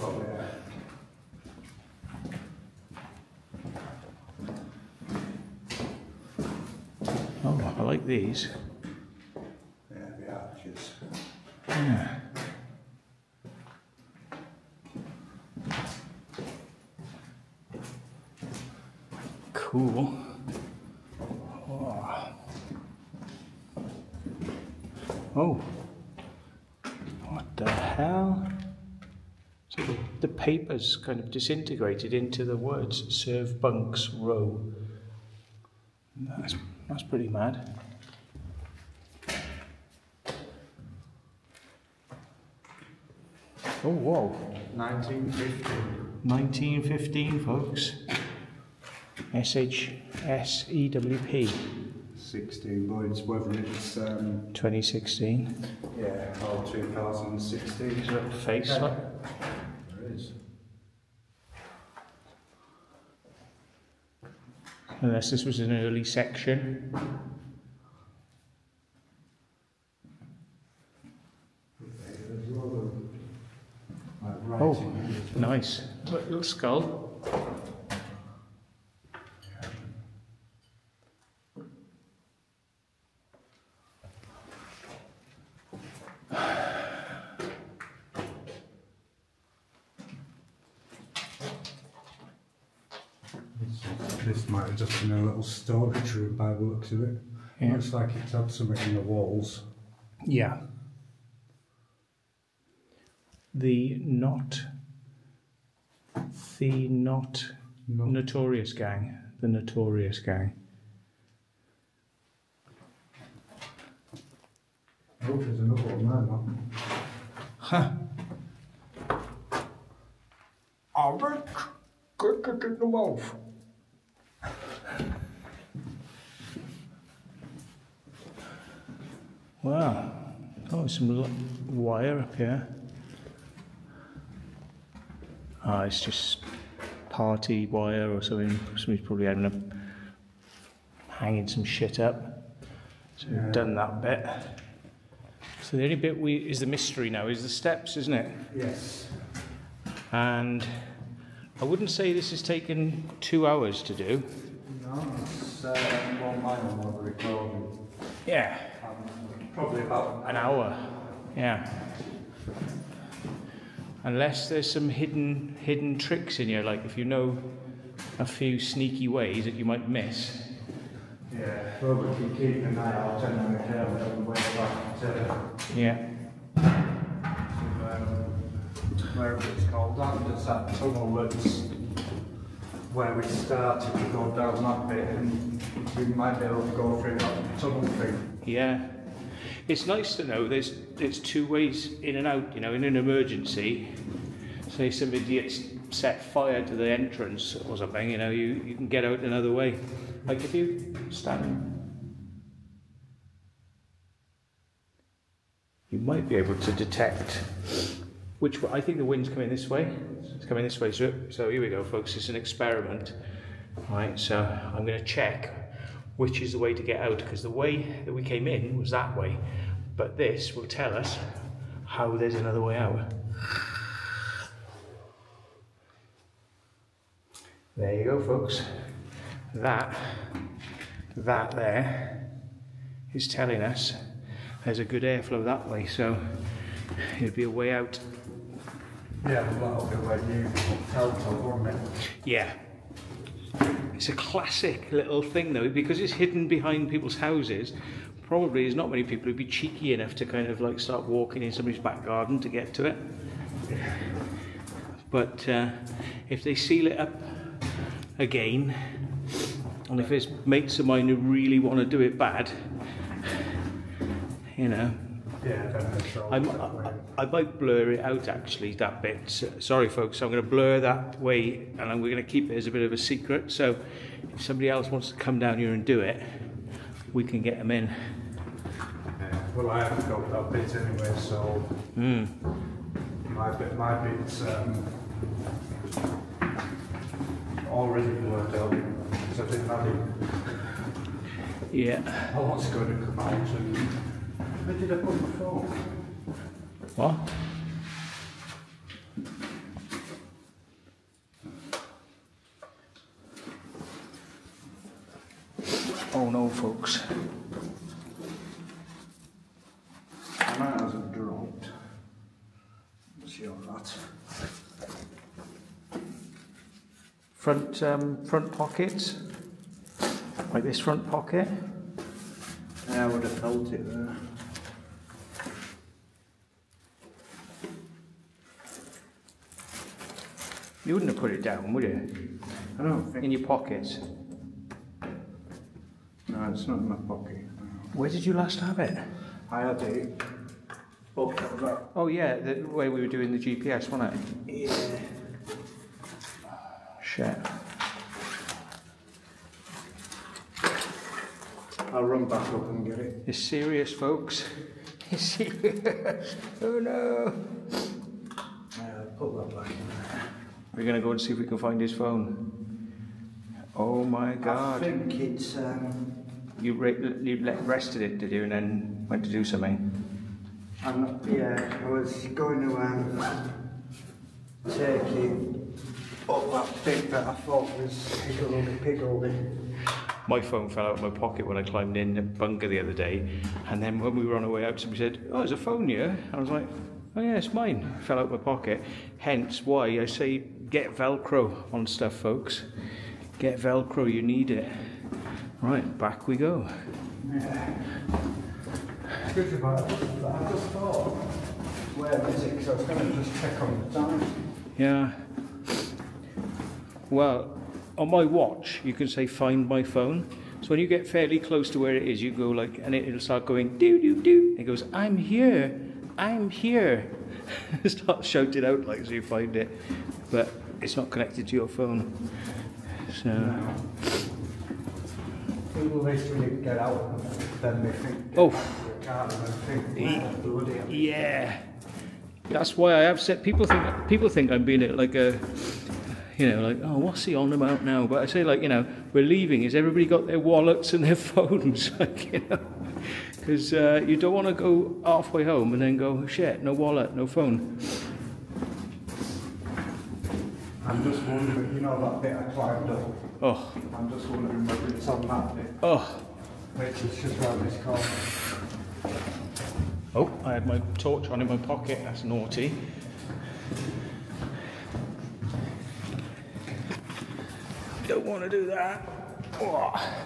Oh, yeah. Oh, I like these. Yeah, the arches. Yeah. Cool. Oh. Oh. What the hell? the papers kind of disintegrated into the words, serve bunks, row. That's pretty mad. Oh, whoa. 1915. 1915, folks. S-H-S-E-W-P. 16 points, whether it's... 2016. Yeah, or 2016. Face, yeah. Huh? There is. Unless this was an early section. Oh, nice. Little skull. This might have just been a little storage room by the looks of it. Yeah. Looks like it's had something in the walls. Yeah. The Notorious Gang. The Notorious Gang. I hope there's another one there, huh? Albert, good to get them off. Wow. Oh, some wire up here. Ah, it's just party wire or something. Somebody's probably having a hanging some shit up. So yeah. We've done that bit. So the only bit is the mystery now, is the steps, isn't it? Yes. And I wouldn't say this has taken 2 hours to do. No, it's 1 mile on the recording. Yeah. Probably about an hour. Yeah. Unless there's some hidden tricks in here, like if you know a few sneaky ways that you might miss. Yeah, probably keep an eye out on the camera on the way back to... Yeah. To, wherever it's called, and it's that tunnel that's where we started to go down that bit, and we might be able to go through that tunnel thing. Yeah. It's nice to know there's 2 ways in and out, you know, in an emergency. Say somebody gets set fire to the entrance or something, you know, you can get out another way. Like if you stand, you might be able to detect which way. I think the wind's coming this way. It's coming this way, so here we go, folks. It's an experiment. Right, so I'm going to check which is the way to get out, because the way that we came in was that way, but this will tell us how there's another way out. There you go, folks. That there is telling us there's a good airflow that way, so it'll be a way out. Yeah, that'll be where you tell them, won't it? Yeah. It's a classic little thing though, because it's hidden behind people's houses. Probably there's not many people who'd be cheeky enough to kind of like start walking in somebody's back garden to get to it. But if they seal it up again, and if there's mates of mine who really want to do it bad, you know, I might blur it out actually, that bit. Sorry folks, I'm going to blur that way and we're going to keep it as a bit of a secret, so if somebody else wants to come down here and do it, we can get them in. Yeah, well, I haven't got that bit anyway, so my bit's already blurred out, so I didn't have it. Yeah. Oh, what's going to come out and... Where did I put my phone? What? Oh no, folks. Mine hasn't dropped. See all that. Front pockets. Like this front pocket. Yeah, I would have felt it there. You wouldn't have put it down, would you? I don't think. In your pocket? No, it's not in my pocket. No. Where did you last have it? I had it. Oh yeah, the way we were doing the GPS, wasn't it? Yeah. Shit. I'll run back up and get it. It's serious, folks. It's serious. Oh no. Put that back in there. We're going to go and see if we can find his phone. Oh my God. I think it's... You rested it, did you, and then went to do something? I'm not, yeah, I was going to take it up that bit that I thought was piggledy. My phone fell out of my pocket when I climbed in a bunker the other day, and then when we were on our way out, somebody said, "Oh, there's a phone here." I was like, "Oh yeah, it's mine." It fell out of my pocket. Hence why I say get Velcro on stuff, folks. Get Velcro, you need it. Right, back we go. Yeah. Good about that. I just thought, where is it? Because I was going to just check on the time. Yeah. Well, on my watch, you can say find my phone. So when you get fairly close to where it is, you go like, and it'll start going do do do. It goes, "I'm here, I'm here." It starts shouting out like so you find it, but it's not connected to your phone. So. No. People literally get out, then they think. Oh. They can't, and they think, oh, bloody hell. Yeah. That's why I have said people think I'm being like a. You know, like, oh, what's he on about now? But I say, like, you know, we're leaving. Has everybody got their wallets and their phones? Like, you know, because you don't want to go halfway home and then go, shit, no wallet, no phone. I'm just wondering, you know, that bit I climbed up. Oh. I'm just wondering whether it's on that bit. Oh. Which is just around this corner. Oh, I had my torch on in my pocket. That's naughty. Don't want to do that. Oh.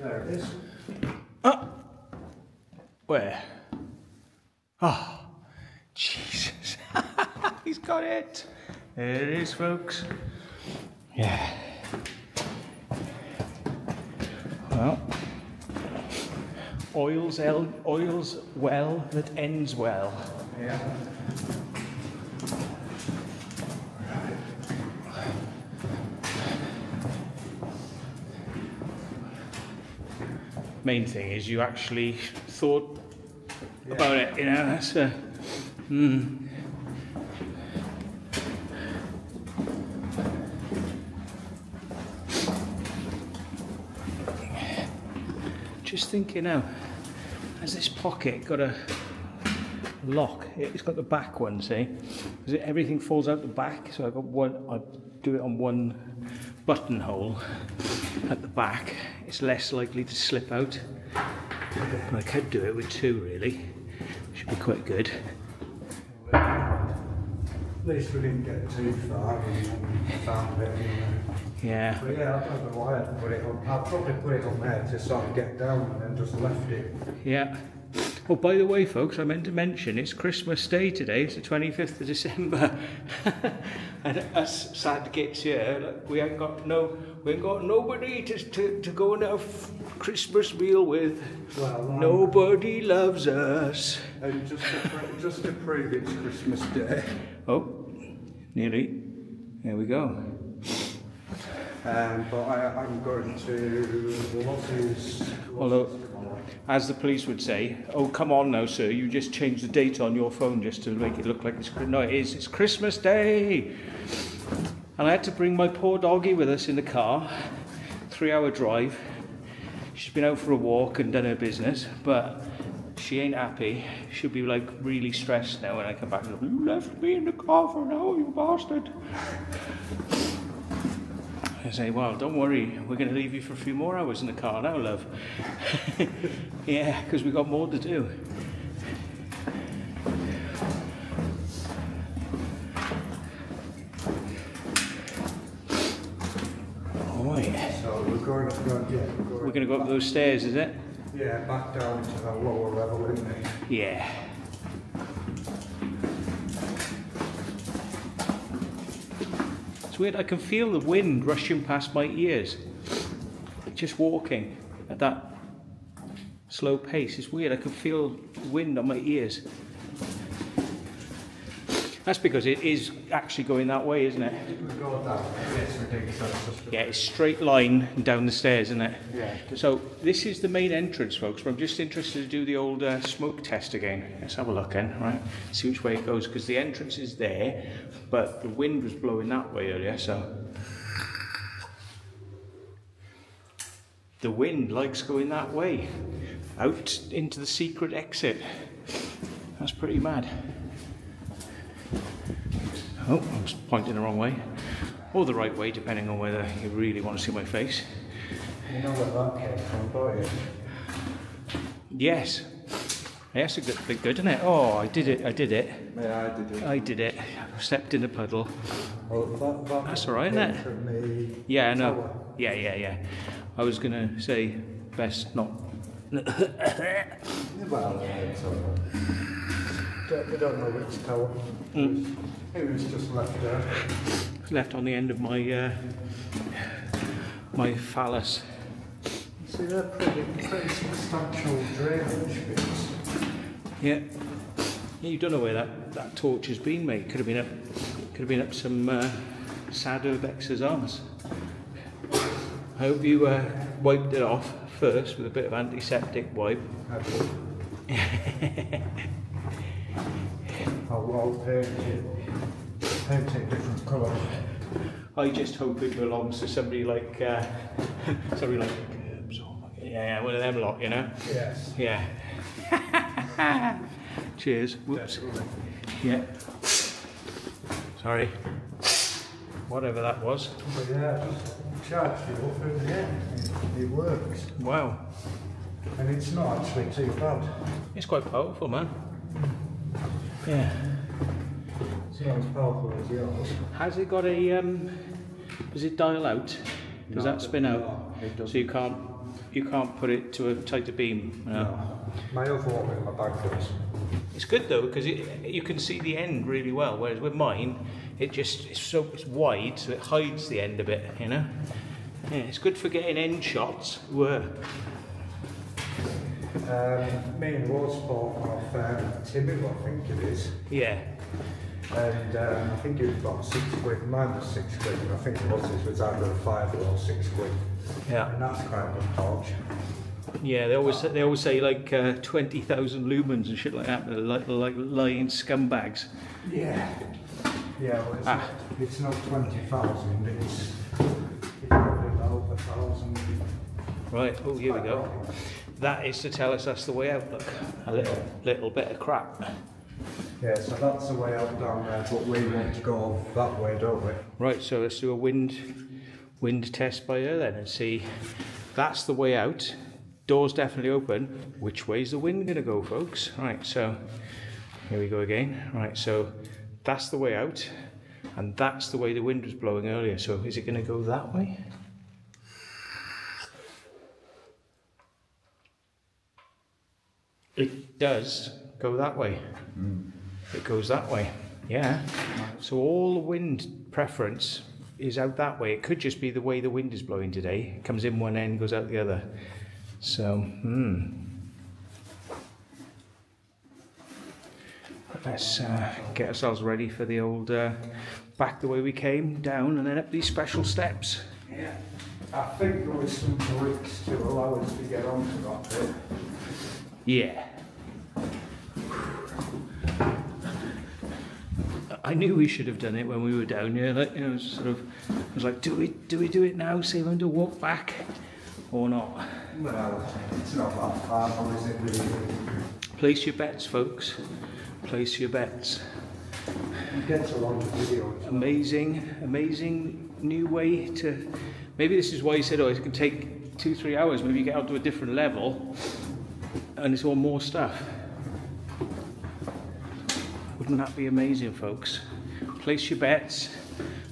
There it is. Oh. Where? Oh, Jesus. He's got it. There it is, folks. Yeah. Well, oils well that ends well. Yeah. Main thing is you actually thought about it, you know, that's a... Just thinking now, has this pocket got a lock? It's got the back one, see? Because everything falls out the back, so I've got one, I do it on one buttonhole at the back. It's less likely to slip out. But I could do it with two, really. Should be quite good. At least we didn't get too far and found it anyway. Yeah. But yeah, I don't know why I'd put it on. I'd probably put it on there to sort of get down and then just left it. Yeah. Oh, by the way, folks, I meant to mention it's Christmas Day today. It's the 25th of December. And us sad kids here, like, we ain't got nobody to go and have Christmas meal with. Well, nobody loves us. And just to prove it's Christmas Day. Oh, nearly. There we go. But I'm going to Lozzie's. Although, as the police would say, "Oh, come on now, sir, you just changed the date on your phone just to make it look like it's..." No, it is. It's Christmas Day. And I had to bring my poor doggy with us in the car. 3-hour drive. She's been out for a walk and done her business, but she ain't happy. She'll be, like, really stressed now when I come back. "You left me in the car for an hour, you bastard." I say, "Well, don't worry, we're going to leave you for a few more hours in the car now, love." Yeah, because we've got more to do. Oi. We're going up, we're going to go up those stairs, is it? Yeah, back down to the lower level, isn't it? Yeah. It's weird, I can feel the wind rushing past my ears. Just walking at that slow pace. It's weird, I can feel the wind on my ears. That's because it is actually going that way, isn't it? Yeah, it's straight line down the stairs, isn't it? Yeah. So this is the main entrance, folks, but I'm just interested to do the old smoke test again. Let's have a look in, right? See which way it goes, because the entrance is there, but the wind was blowing that way earlier, so... The wind likes going that way, out into the secret exit. That's pretty mad. Oh, I was pointing the wrong way. Or the right way, depending on whether you really want to see my face. You know where that came from, don't you? Yes. Yes, it's good, isn't it? Oh, I did it, I did it. Yeah, I did it. I did it. I stepped in a puddle. Well, that's all right, isn't it? Yeah, I know. Yeah, yeah, yeah. I was going to say, best not... Well, it's all right. We don't know which tower. Mm. It was just left there. It's left on the end of my my phallus. See, they're pretty substantial drainage bits. Yeah. Yeah, you don't know where that torch has been, mate. Could have been up some sad Urbex's arse. I hope you wiped it off first with a bit of antiseptic wipe. Oh, well, painted different colour. I just hope it belongs to somebody like yeah, one of them lot, you know. Yes. Yeah. Cheers. Whoops. Definitely. Yeah. Sorry. Whatever that was. But yeah, just charge you up in the end. It works. Wow. And it's not actually too bad. It's quite powerful, man. Yeah. It's not as powerful as yours. Has it got a does it dial out? Does that spin out? So you can't put it to a tighter beam. No. My other one in my bag does. It's good though, because you can see the end really well, whereas with mine it's wide, so it hides the end a bit, you know? Yeah, it's good for getting end shots. Main road sport of Timber, I think it is. Yeah. And I think it was about £6. Mine was £6. I think Lozzie's was either £5 or £6. Yeah. And that's kind of a dodge. Yeah, they always say like 20,000 lumens and shit like that. They're like lying scumbags. Yeah. Yeah. Well, it's not 20,000. It's probably about 1,000. Right. Oh, here we go. Wrong. That is to tell us that's the way out, look. A little bit of crap. Yeah, so that's the way out down there, but we want to go that way, don't we? Right, so let's do a wind test by her then and see. That's the way out. Door's definitely open. Which way's the wind gonna go, folks? Right, so here we go again. Right, so that's the way out, and that's the way the wind was blowing earlier. So is it gonna go that way? It does go that way. Mm. It goes that way, yeah. So all the wind preference is out that way. It could just be the way the wind is blowing today. It comes in one end, goes out the other. So, Let's get ourselves ready for the old back the way we came, down, and then up these special steps. Yeah, I think there was some bricks to allow us to get onto that bit. Yeah. I knew we should have done it when we were down here. Like, you know, I was like, do we do it now? Save him to walk back, or not? Well, it's not that far, is it? Really? Place your bets, folks. Place your bets. It gets a long video. Amazing new way to. Maybe this is why you said, oh, it can take 2-3 hours. Maybe you get out to a different level. And it's all more stuff. Wouldn't that be amazing, folks? Place your bets,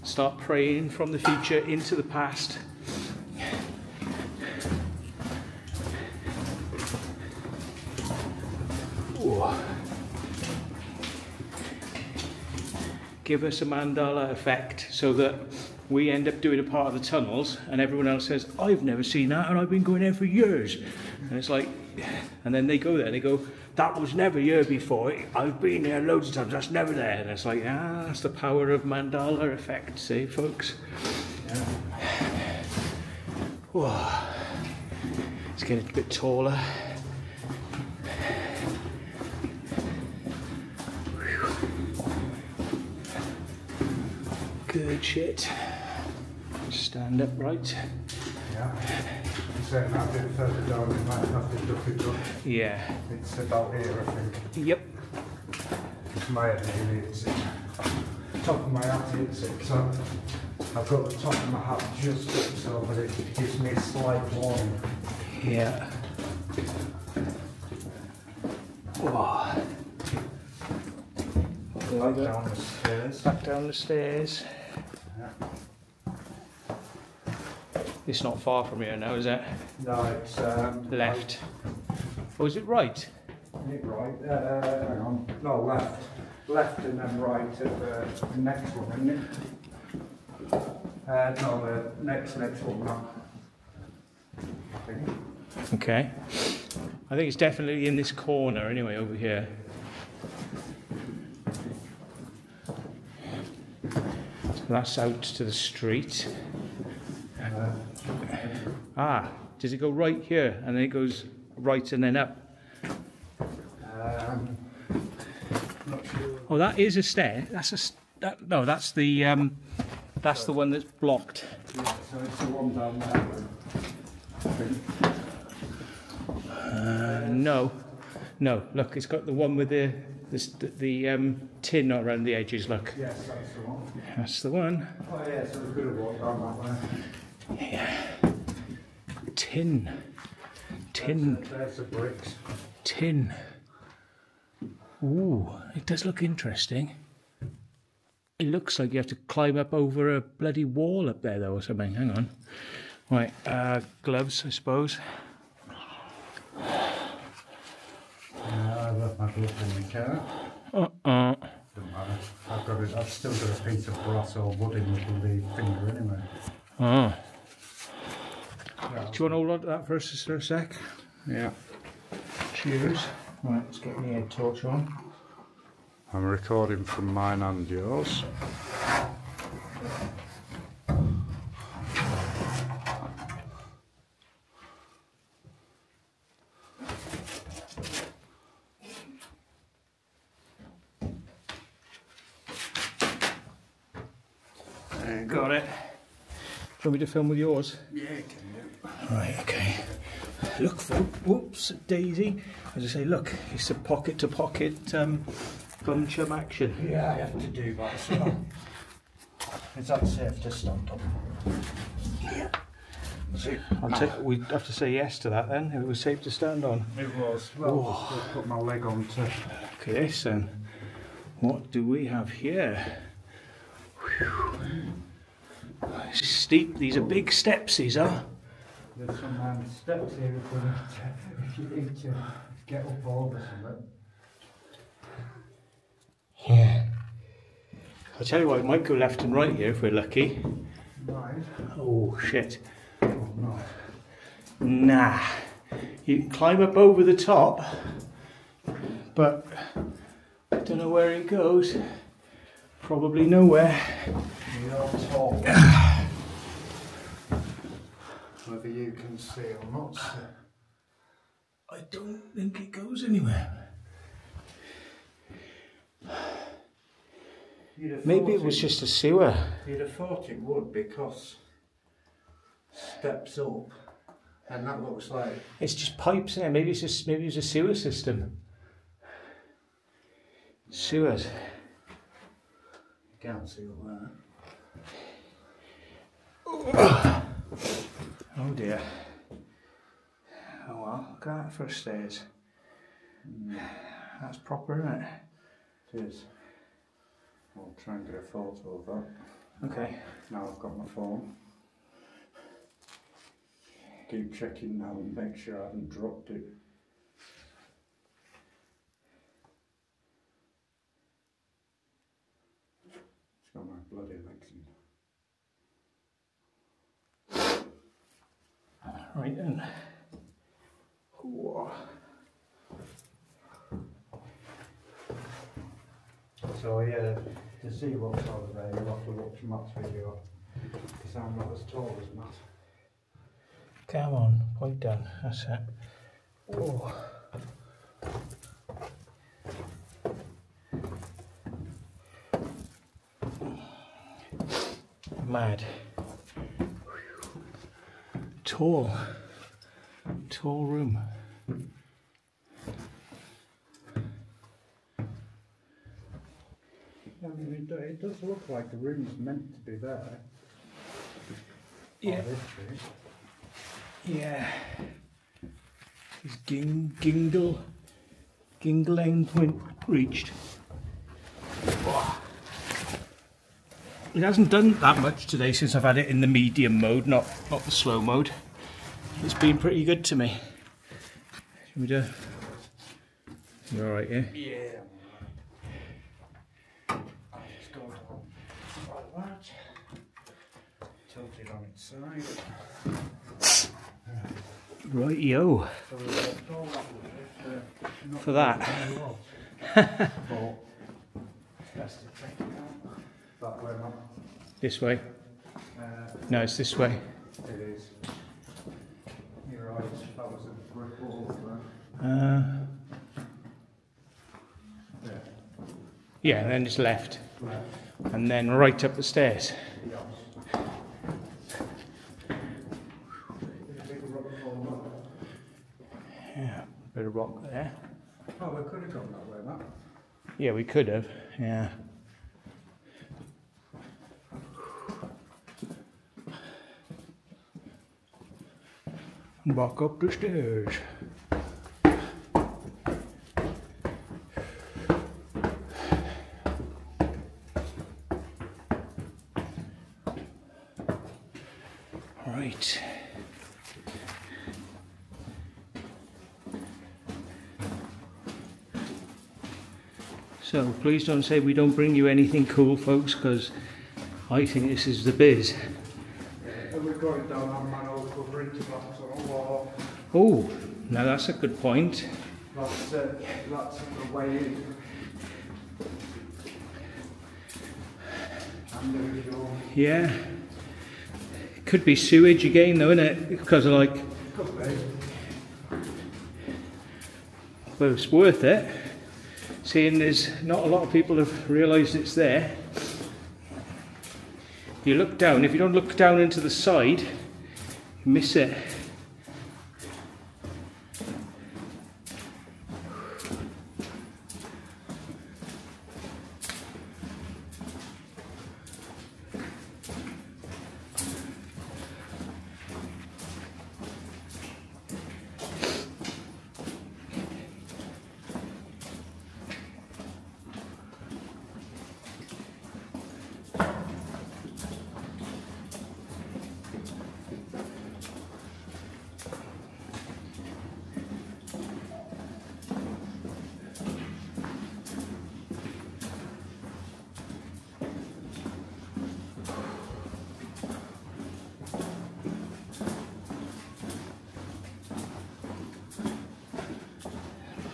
start praying from the future into the past. Ooh. Give us a mandala effect so that we end up doing a part of the tunnels and everyone else says, I've never seen that and I've been going there for years. And it's like, and then they go there and they go, that was never here before, I've been there loads of times, that's never there. And it's like, ah, that's the power of mandala effect, see folks? Whoa. It's getting a bit taller. Good shit. Stand upright. Yeah. Saying that bit further down, it might have to duck it up. Yeah. It's about here, I think. Yep. It's my head nearly hits it. Top of my hat hits it, so I've got the top of my hat just up so that it gives me a slight warning. Yeah. Oh. Back down the stairs. Back down the stairs. It's not far from here now, is it? No, it's left. Or is it right? Is it right? Hang on. No, left. Left and then right at the next one, isn't it? No, the next one, no. I think. Okay. I think it's definitely in this corner anyway, over here. So that's out to the street. Ah, does it go right here and then it goes right and then up? Not sure. Oh, that is a stair. That's a no. That's the that's the one that's blocked. Yeah, so it's the one down there. I think. No. Look, it's got the one with the tin around the edges. Look. Yes, that's the one. That's the one. Oh yeah, so we could have walked down that way. Yeah. Tin. There's the bricks. Tin. Ooh, it does look interesting. It looks like you have to climb up over a bloody wall up there, though, or something. Hang on. Right, gloves, I suppose. I left my glove in the car. Doesn't matter. I've still got a piece of brass or wood in with the finger anyway. Oh. Do you want to hold on to that for us for a sec? Yeah. Cheers. Right, let's get my head torch on. I'm recording from mine and yours. Got it. Do you want me to film with yours? Yeah, you can do. Right, okay. Look, whoops, Daisy. As I say, look, it's a pocket-to-pocket bunch-up action. Yeah, I have to do that as well. Is that safe to stand up? Yeah. We'd have to say yes to that then, if it was safe to stand on. It was. Well, I'll put my leg on to... Okay, this then. What do we have here? Whew. It's steep. These are big steps, these are. There's some steps here if you need to get up over something. Yeah. I'll tell you what, it might go left and right here if we're lucky. Right. Oh, shit. Oh, no. Nah. You can climb up over the top, but I don't know where it goes. Probably nowhere. Whether you can see or not. I don't think it goes anywhere. Maybe it was just a sewer. You'd have thought it would, because steps up, and that looks like it's just pipes there. Maybe it's a sewer system. Sewers. You can't see all that. Oh dear. Oh well, look at that for stairs. That's proper, isn't it? It is. I'll try and get a photo of that. Okay. Now I've got my phone. Keep checking now and make sure I haven't dropped it. Right then. Whoa. So yeah, to see what sort of Ray, you'll have to watch Matt's video, because I'm not as tall as Matt. Come on, point down, that's it. Whoa. Mad. Tall room. I mean, it does look like the room's meant to be there. Yeah. Yeah. This gingle end point reached. Oh. It hasn't done that much today since I've had it in the medium mode, not the slow mode. It's been pretty good to me. Should we do? You all right here? Yeah. Tilt it on its side. Rightio. For that. This way. No, it's this way. It is. You're right. That was a brick wall. Yeah, and then it's left. Right. And then right up the stairs. Yeah. Yeah, a bit of rock there. Oh, we could have gone that way, Matt. Yeah, we could have, yeah. Back up the stairs. Right. So please don't say we don't bring you anything cool, folks, because I think this is the biz. And we're going down on manhole covering to box on the wall. Oh, now that's a good point. That's the way in. And there we go. Yeah. Could be sewage again though, innit? Because of like... Could be. But it's worth it. Seeing there's not a lot of people have realised it's there. If you look down, if you don't look down into the side, you miss it.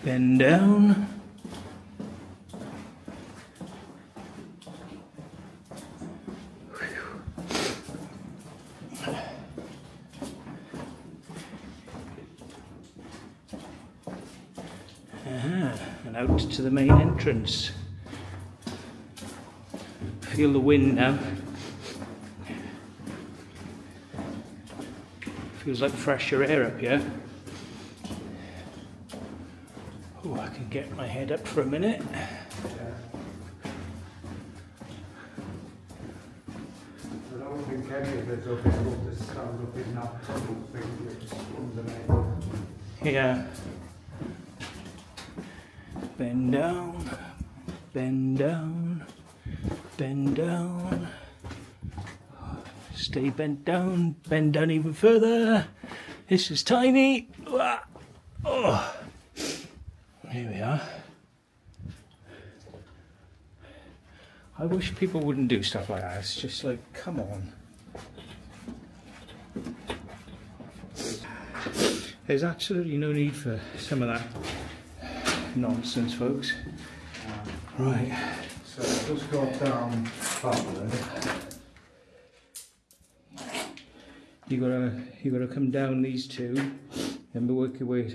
Bend down. Aha, and out to the main entrance. Feel the wind now. Feels like fresher air up here. Get my head up for a minute. I don't think any of us will be able to stand up in that tunnel thing that's underneath. Yeah. Bend down, bend down, bend down. Stay bend down even further. This is tiny. Oh. Here we are. I wish people wouldn't do stuff like that. It's just like, come on. There's absolutely no need for some of that nonsense, folks. Right. So just go down that way. You gotta come down these two, and work your way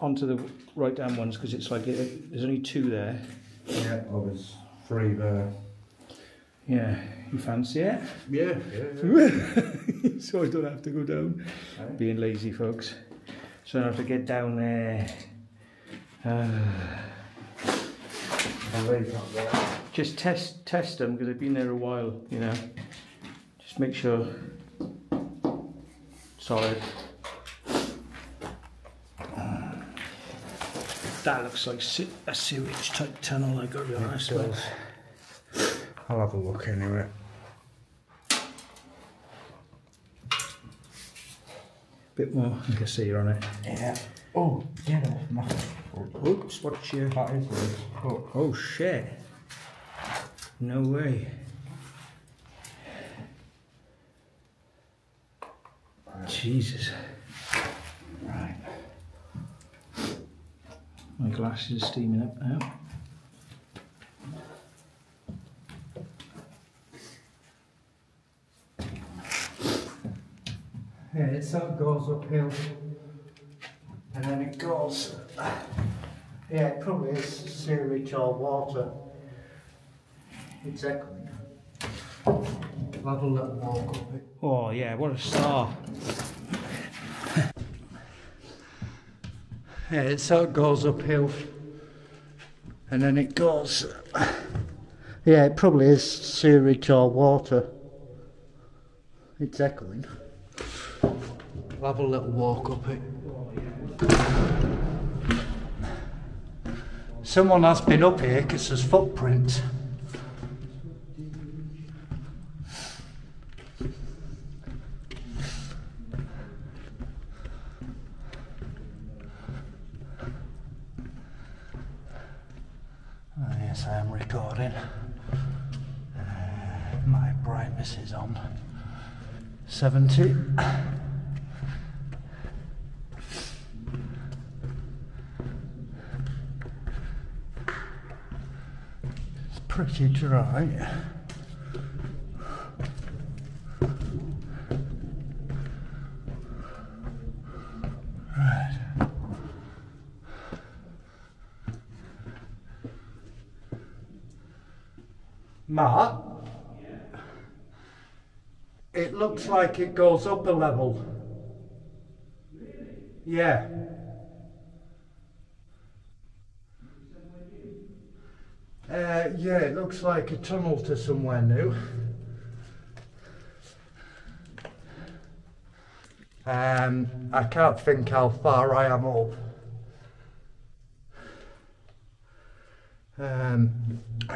onto the right-hand ones, because it's like there's only two there. Yeah, well, there's three there. Yeah, you fancy it? Yeah, yeah. So I don't have to go down. Right. Being lazy, folks. So I have to get down there. Just test them, because they've been there a while, you know. Just make sure solid. That looks like a sewage type tunnel, I got to be honest with. I'll have a look anyway. Bit more, I can see you're on it. Yeah. Oh, yeah, that was nothing. Oops, what's your... That is good. Oh, oh, shit. No way. Right. Jesus. Right. My glasses are steaming up now. Yeah, it sort of goes uphill, and then it goes, yeah, it probably is sewage or water. It's echoing. I'll have a little walk up it. Oh yeah, what a star. Yeah, it sort of goes uphill, and then it goes, yeah, it probably is sewage or water. It's echoing. I'll have a little walk up it. Someone has been up here because there's footprints. Yes, I am recording. My brightness is on 70. Pretty dry. Right. Matt? Yeah. It looks like it goes up a level. Really? Yeah. Yeah, it looks like a tunnel to somewhere new. I can't think how far I am up. Hang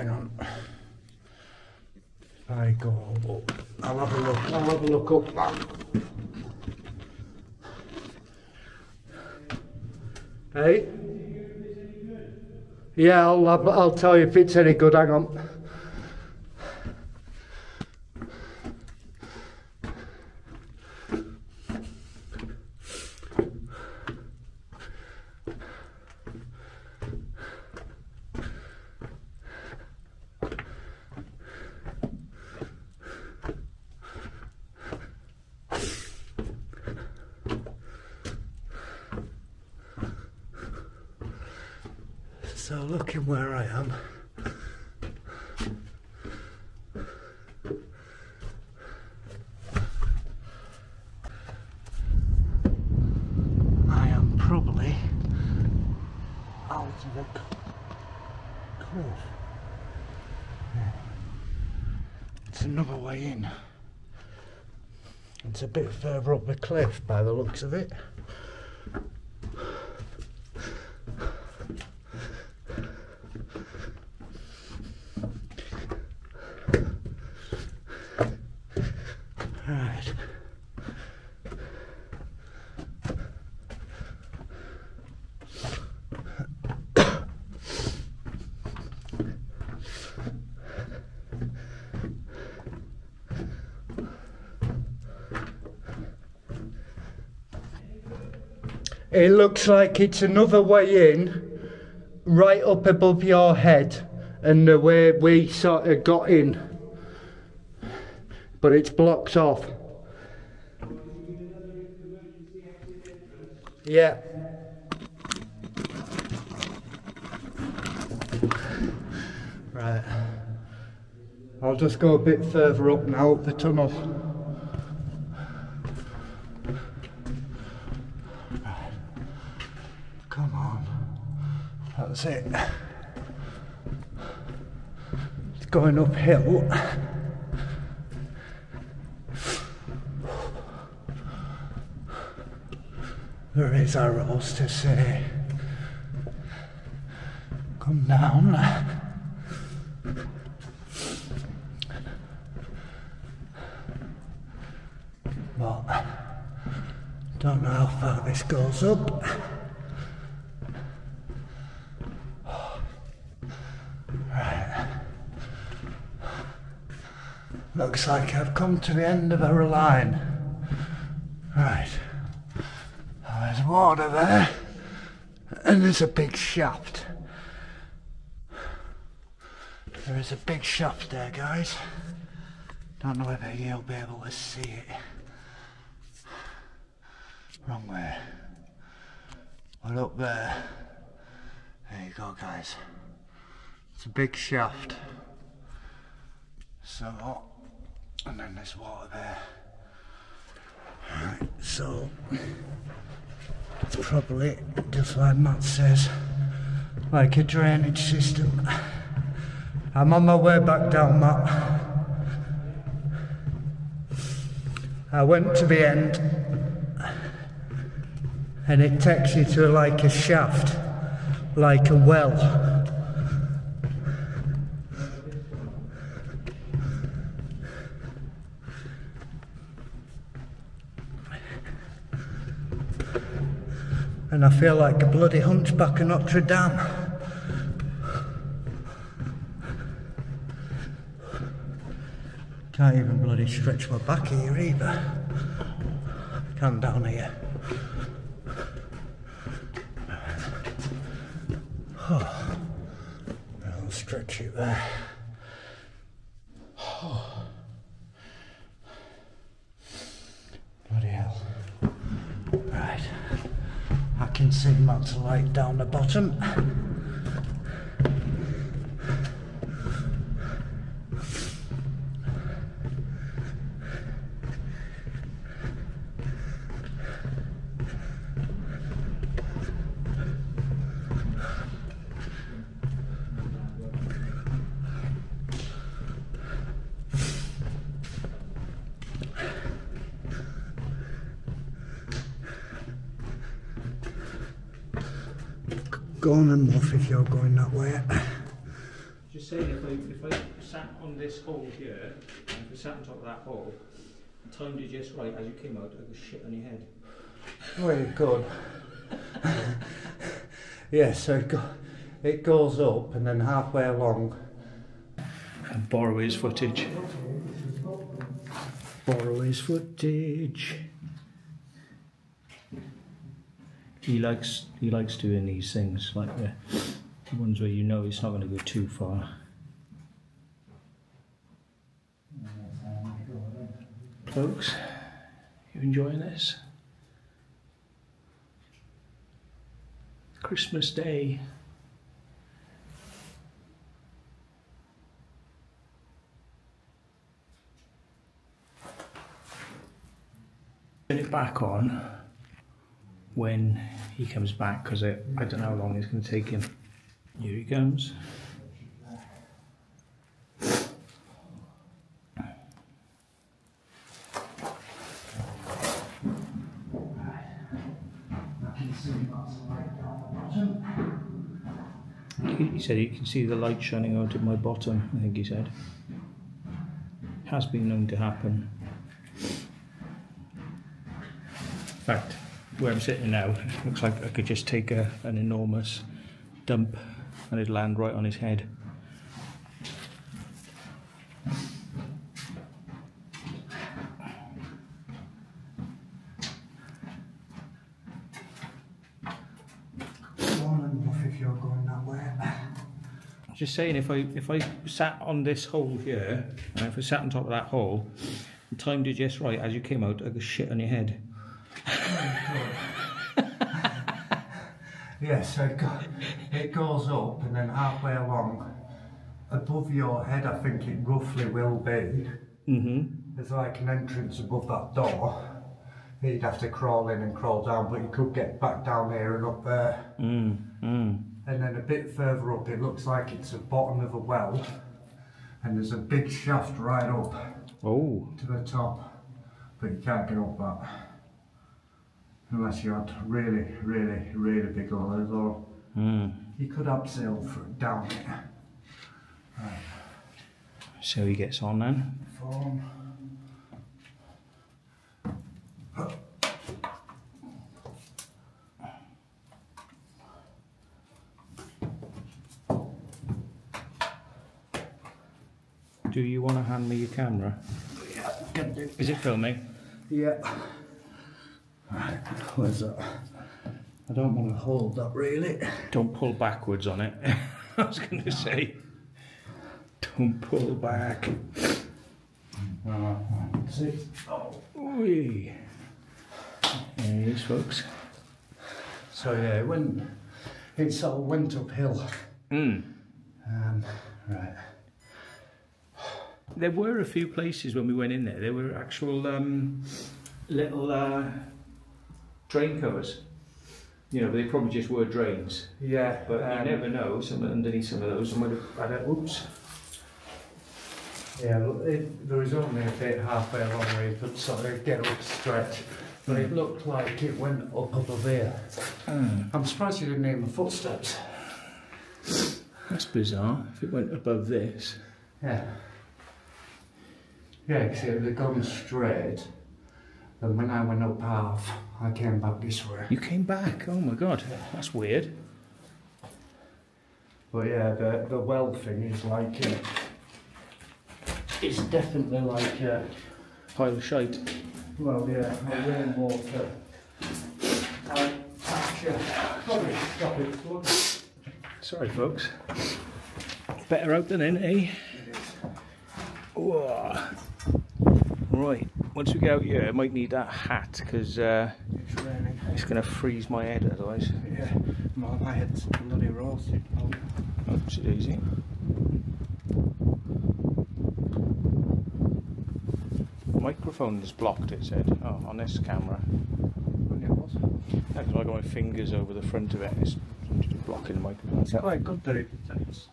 on. If I go up, I'll have a look up that. Hey? Yeah, I'll tell you if it's any good, hang on. So looking where I am, probably out of the cliff. Yeah. It's another way in. It's a bit further up the cliff by the looks of it. It looks like it's another way in, right up above your head, and the way we sort of got in. But it's blocked off. Yeah. Right. I'll just go a bit further up now, up the tunnel. Right. Come on. That's it. It's going uphill. There is arrows to say, come down. But don't know how far this goes up. Right. Looks like I've come to the end of our line. Right. There's water there, and there's a big shaft. There is a big shaft there, guys. Don't know whether you'll be able to see it. Wrong way. But up there. There you go, guys. It's a big shaft. So, and then there's water there. Right, so it's probably, just like Matt says, like a drainage system. I'm on my way back down, Matt. I went to the end, and it takes you to like a shaft, like a well. And I feel like a bloody hunchback of Notre Dame. Can't even bloody stretch my back here either. Can't down here. Oh. I'll stretch it there. Oh. Bloody hell. Right. I can see Matt's light down the bottom. Go on and muff if you're going that way. Just saying, if I sat on this hole here, and if I sat on top of that hole, timed you just right as you came out, I was shit on your head. Where you gone? Yeah, so it goes up and then halfway along. And borrow his footage. Borrow his footage. He likes doing these things, like the ones where you know it's not going to go too far. Folks, you enjoying this? Christmas Day. Turn it back on when he comes back, because I don't know how long it's going to take him. Here he comes. He said you can see the light shining out of my bottom, I think he said. It has been known to happen. In fact, where I'm sitting now, it looks like I could just take an enormous dump and it'd land right on his head. just saying, if I sat on this hole here, and if I sat on top of that hole, and timed it just right, as you came out, I got shit on your head. Yeah, so it goes up, and then halfway along, above your head, I think it roughly will be. Mm-hmm. There's like an entrance above that door. You'd have to crawl in and crawl down, but you could get back down here and up there. Mm, mm. And then a bit further up, it looks like it's the bottom of a well, and there's a big shaft right up to the top, but you can't get up that unless you had really, really, really big oars, or you could abseil down it. Right. So he gets on then. Form. Do you want to hand me your camera? Yeah, can do. Is it filming? Yeah. Right, where's that? I don't want to hold that really. Don't pull backwards on it. I was going to say, don't pull back. See? Oh, wee. There it is, folks. So yeah, it sort of went uphill. Mm. Right. There were a few places when we went in there. There were actual little drain covers. You know, they probably just were drains. Yeah, but you never know. Underneath some of those, someone had a oops. Yeah, there was only a bit halfway along where you could sort of get up stretch, but it looked like it went up above here. Mm. I'm surprised you didn't hear my footsteps. That's bizarre. If it went above this, yeah. Yeah, because it had gone straight, and when I went up half, I came back this way. You came back? Oh my God, that's weird. But yeah, the well thing is like, it's definitely like a pile of shite. Well, yeah, a rainwater. Sorry, stop it, folks. Sorry, folks. Better out than in, eh? Whoa. Right, once we get out here, I might need that hat because it's raining. It's going to freeze my head otherwise. Yeah, my head's bloody roasted. That's easy. The microphone is blocked, it said, on this camera. It was. Yeah, because I got my fingers over the front of it. It's just blocking the microphone. It's quite good that it detects.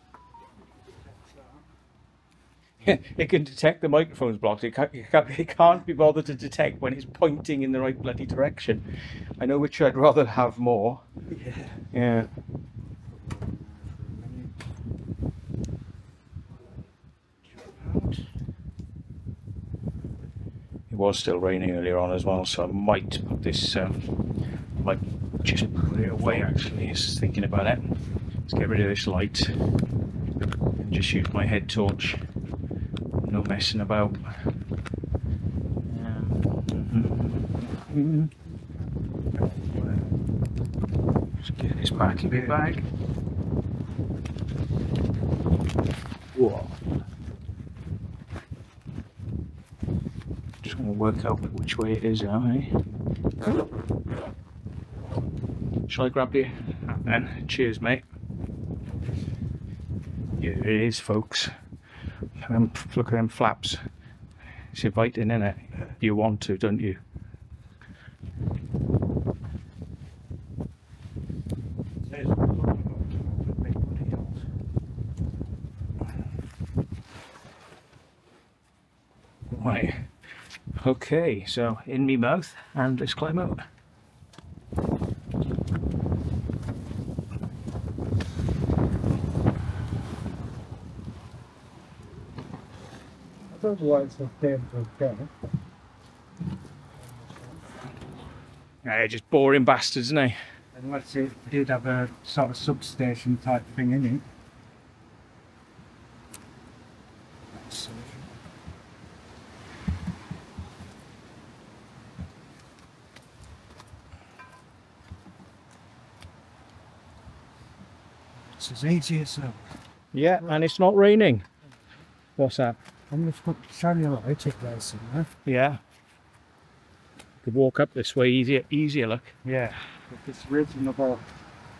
It can detect the microphone's blocked. It can't be bothered to detect when it's pointing in the right bloody direction. I know which I'd rather have more. Yeah. Yeah. It was still raining earlier on as well, so I might put this. Might just put it away. Actually, just thinking about it. Let's get rid of this light and just use my head torch. No messing about. Let's get this back in the bag. Whoa. Just going to work out which way it is now, eh? Shall I grab the hat then? Cheers, mate. Here it is, folks. Look at them flaps. It's inviting, isn't it? You want to, don't you? Right. Okay, so in me mouth, and let's climb up. Those lights are damn good. Yeah, just boring bastards, isn't they? Unless it did have a sort of substation type thing in it. It's as easy as that. Yeah, and it's not raining. What's that? I'm just going to show you a little there somewhere. Yeah. You could walk up this way easier look. Yeah. It's reasonable.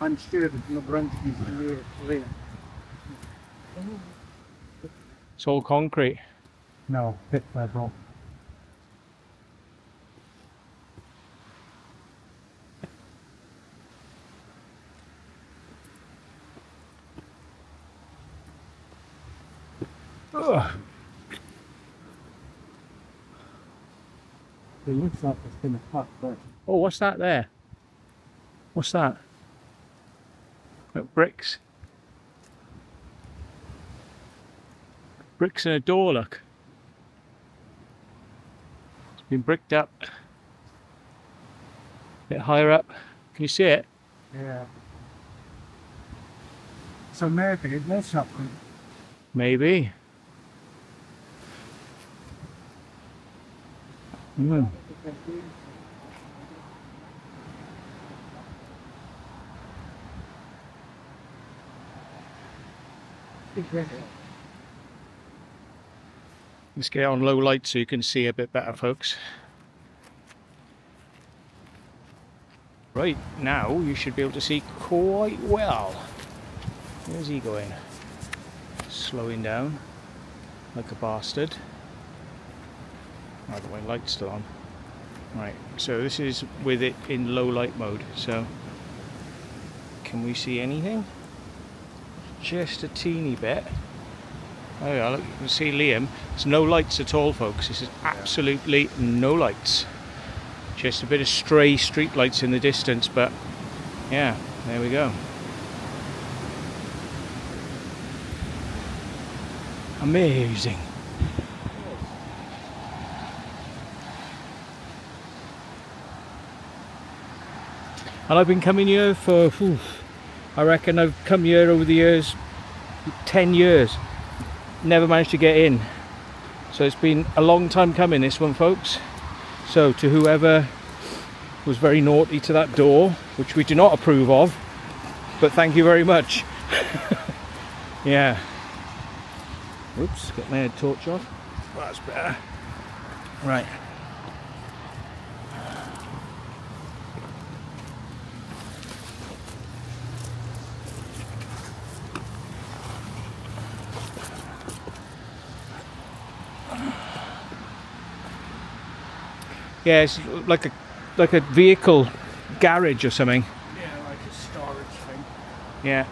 I'm sure it's not running through here. It's all concrete. No, bit level. It looks like it's been a hot there. Oh, what's that there? What's that? Look, bricks. Bricks in a door, look. It's been bricked up. A bit higher up. Can you see it? Yeah. So maybe it looks something. Maybe. Mm. Let's get on low light so you can see a bit better, folks. Right, now you should be able to see quite well. Where's he going? Slowing down like a bastard. By the way, light's still on. Right, so this is with it in low light mode, so can we see anything? Just a teeny bit. Oh yeah, look, you can see Liam. There's no lights at all, folks. This is absolutely no lights. Just a bit of stray street lights in the distance, but yeah, there we go. Amazing. And I've been coming here for, I reckon I've come here over the years, 10 years. Never managed to get in. So it's been a long time coming, this one, folks. So to whoever was very naughty to that door, which we do not approve of, but thank you very much. Yeah. Oops, got my head torch off. That's better. Right. Yeah, it's like a vehicle garage or something. Yeah, like a storage thing. Yeah.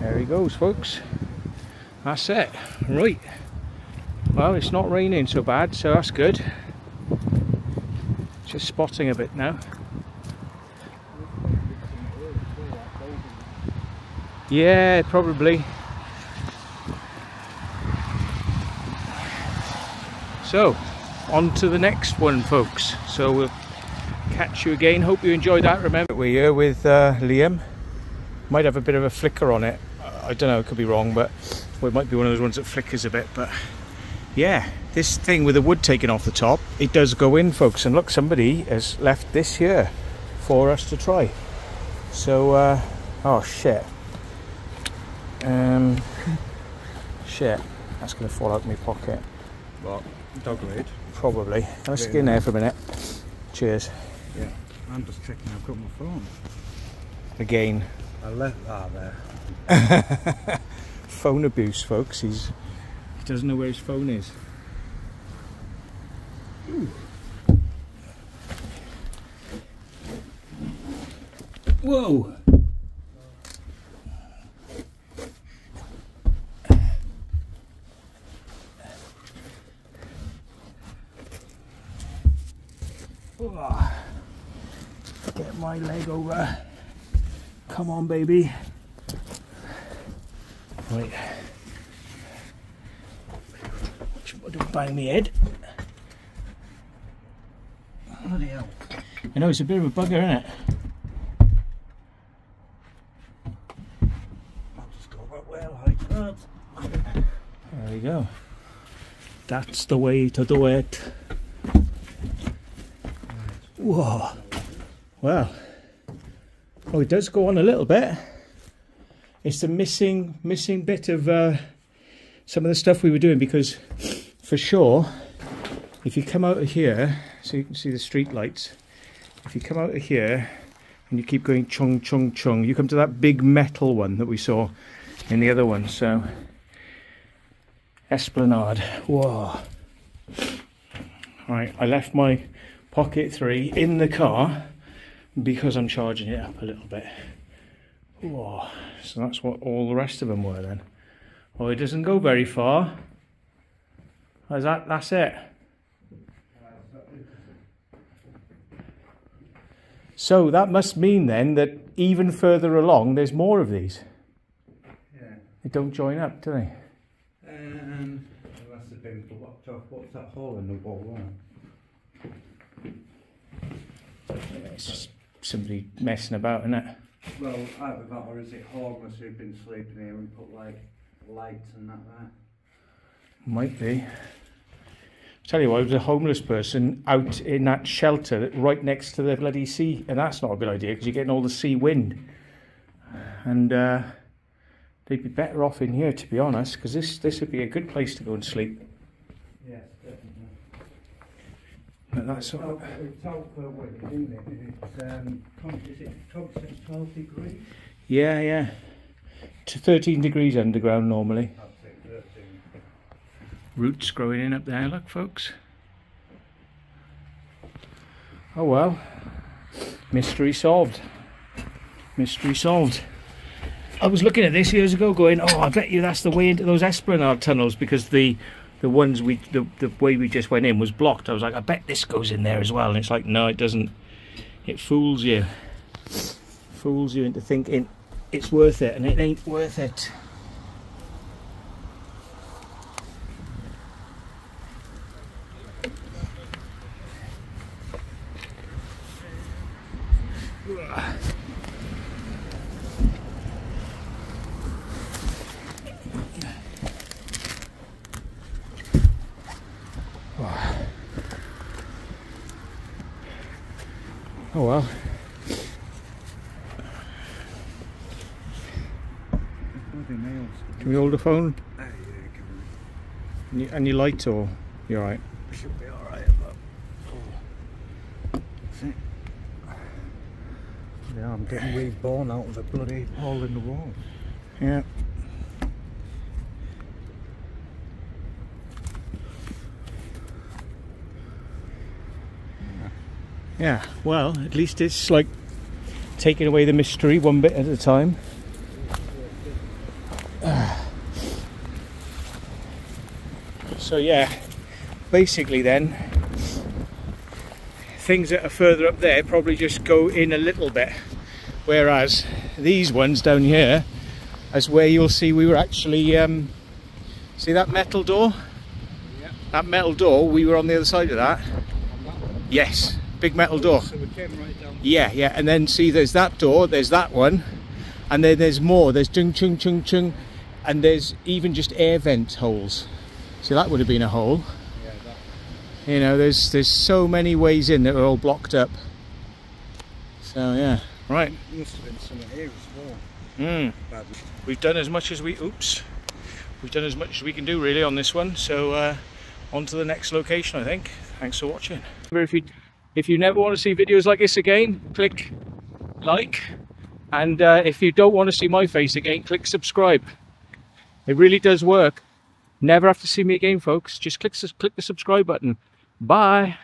There he goes, folks. That's it. Right. Well, it's not raining so bad, so that's good. Just spotting a bit now. Yeah, probably. So, on to the next one, folks. So we'll catch you again. Hope you enjoyed that. Remember, we're here with Liam. Might have a bit of a flicker on it. I don't know, it could be wrong, but well, it might be one of those ones that flickers a bit. But yeah, this thing with the wood taken off the top, it does go in, folks. And look, somebody has left this here for us to try. So, oh shit. Shit, that's gonna fall out of my pocket. What? Dog lead? Probably. Let's get in there for a minute. Cheers. Yeah, I'm just checking I've got my phone. Again. I left that there. Phone abuse, folks. He doesn't know where his phone is. Ooh. Whoa! Get my leg over. Come on, baby. Right. Don't bang me head. Bloody hell. I know, it's a bit of a bugger, isn't it? I'll just go right well like that. There you go. That's the way to do it. Whoa. Well, Oh, it does go on a little bit. It's the missing bit of some of the stuff we were doing, because for sure, if you come out of here, so you can see the street lights, if you come out of here and you keep going chung chung chung, you come to that big metal one that we saw in the other one. So Esplanade. Whoa. Right, I left my Pocket 3 in the car because I'm charging it up a little bit. Whoa. So that's what all the rest of them were then. Well, it doesn't go very far. Is that, that's it? So that must mean then that even further along there's more of these. Yeah. They don't join up, do they? Unless they've been blocked off. What's that hole in the wall there? Yeah, it's just somebody messing about, isn't it? Well, either that or is it homeless who've been sleeping here and put like lights and that there? Might be. I tell you what, it was a homeless person out in that shelter right next to the bloody sea, and that's not a good idea because you're getting all the sea wind. And they'd be better off in here, to be honest, because this would be a good place to go and sleep. Yes, definitely. But that's sort of... It's out for wind, isn't it? It's constant 12 degrees? Yeah, yeah. To 13 degrees underground normally. Roots growing in up there, look folks. Oh well, mystery solved. Mystery solved. I was looking at this years ago going, oh, I bet you that's the way into those Esplanade tunnels, because the ones the way we just went in was blocked. I was like, I bet this goes in there as well, and it's like, no, it doesn't. It fools you. Fools you into thinking it's worth it, and it ain't worth it. Oh well. Can we hold the phone? And your light, or you're alright? Should be alright. Yeah, I'm getting reborn out of the bloody hole in the wall. Yeah. Yeah, well, at least it's like taking away the mystery one bit at a time. So yeah, basically then, things that are further up there probably just go in a little bit. Whereas these ones down here is where you'll see we were actually, see that metal door? Yeah. That metal door, we were on the other side of that. Yes. Big metal door. So we came right down. Yeah, yeah, and then see there's that door, there's that one, and then there's more, there's chung chung chung chung, and there's even just air vent holes. So that would have been a hole. Yeah, that. You know, there's so many ways in that are all blocked up. So yeah, right. There must have been some here as well. Mm. We've done as much as we, oops, we've done as much as we can do really on this one. So on to the next location, I think. Thanks for watching. Remember, if you never want to see videos like this again, click like, and if you don't want to see my face again, click subscribe. It really does work. Never have to see me again, folks. Just click the subscribe button. Bye.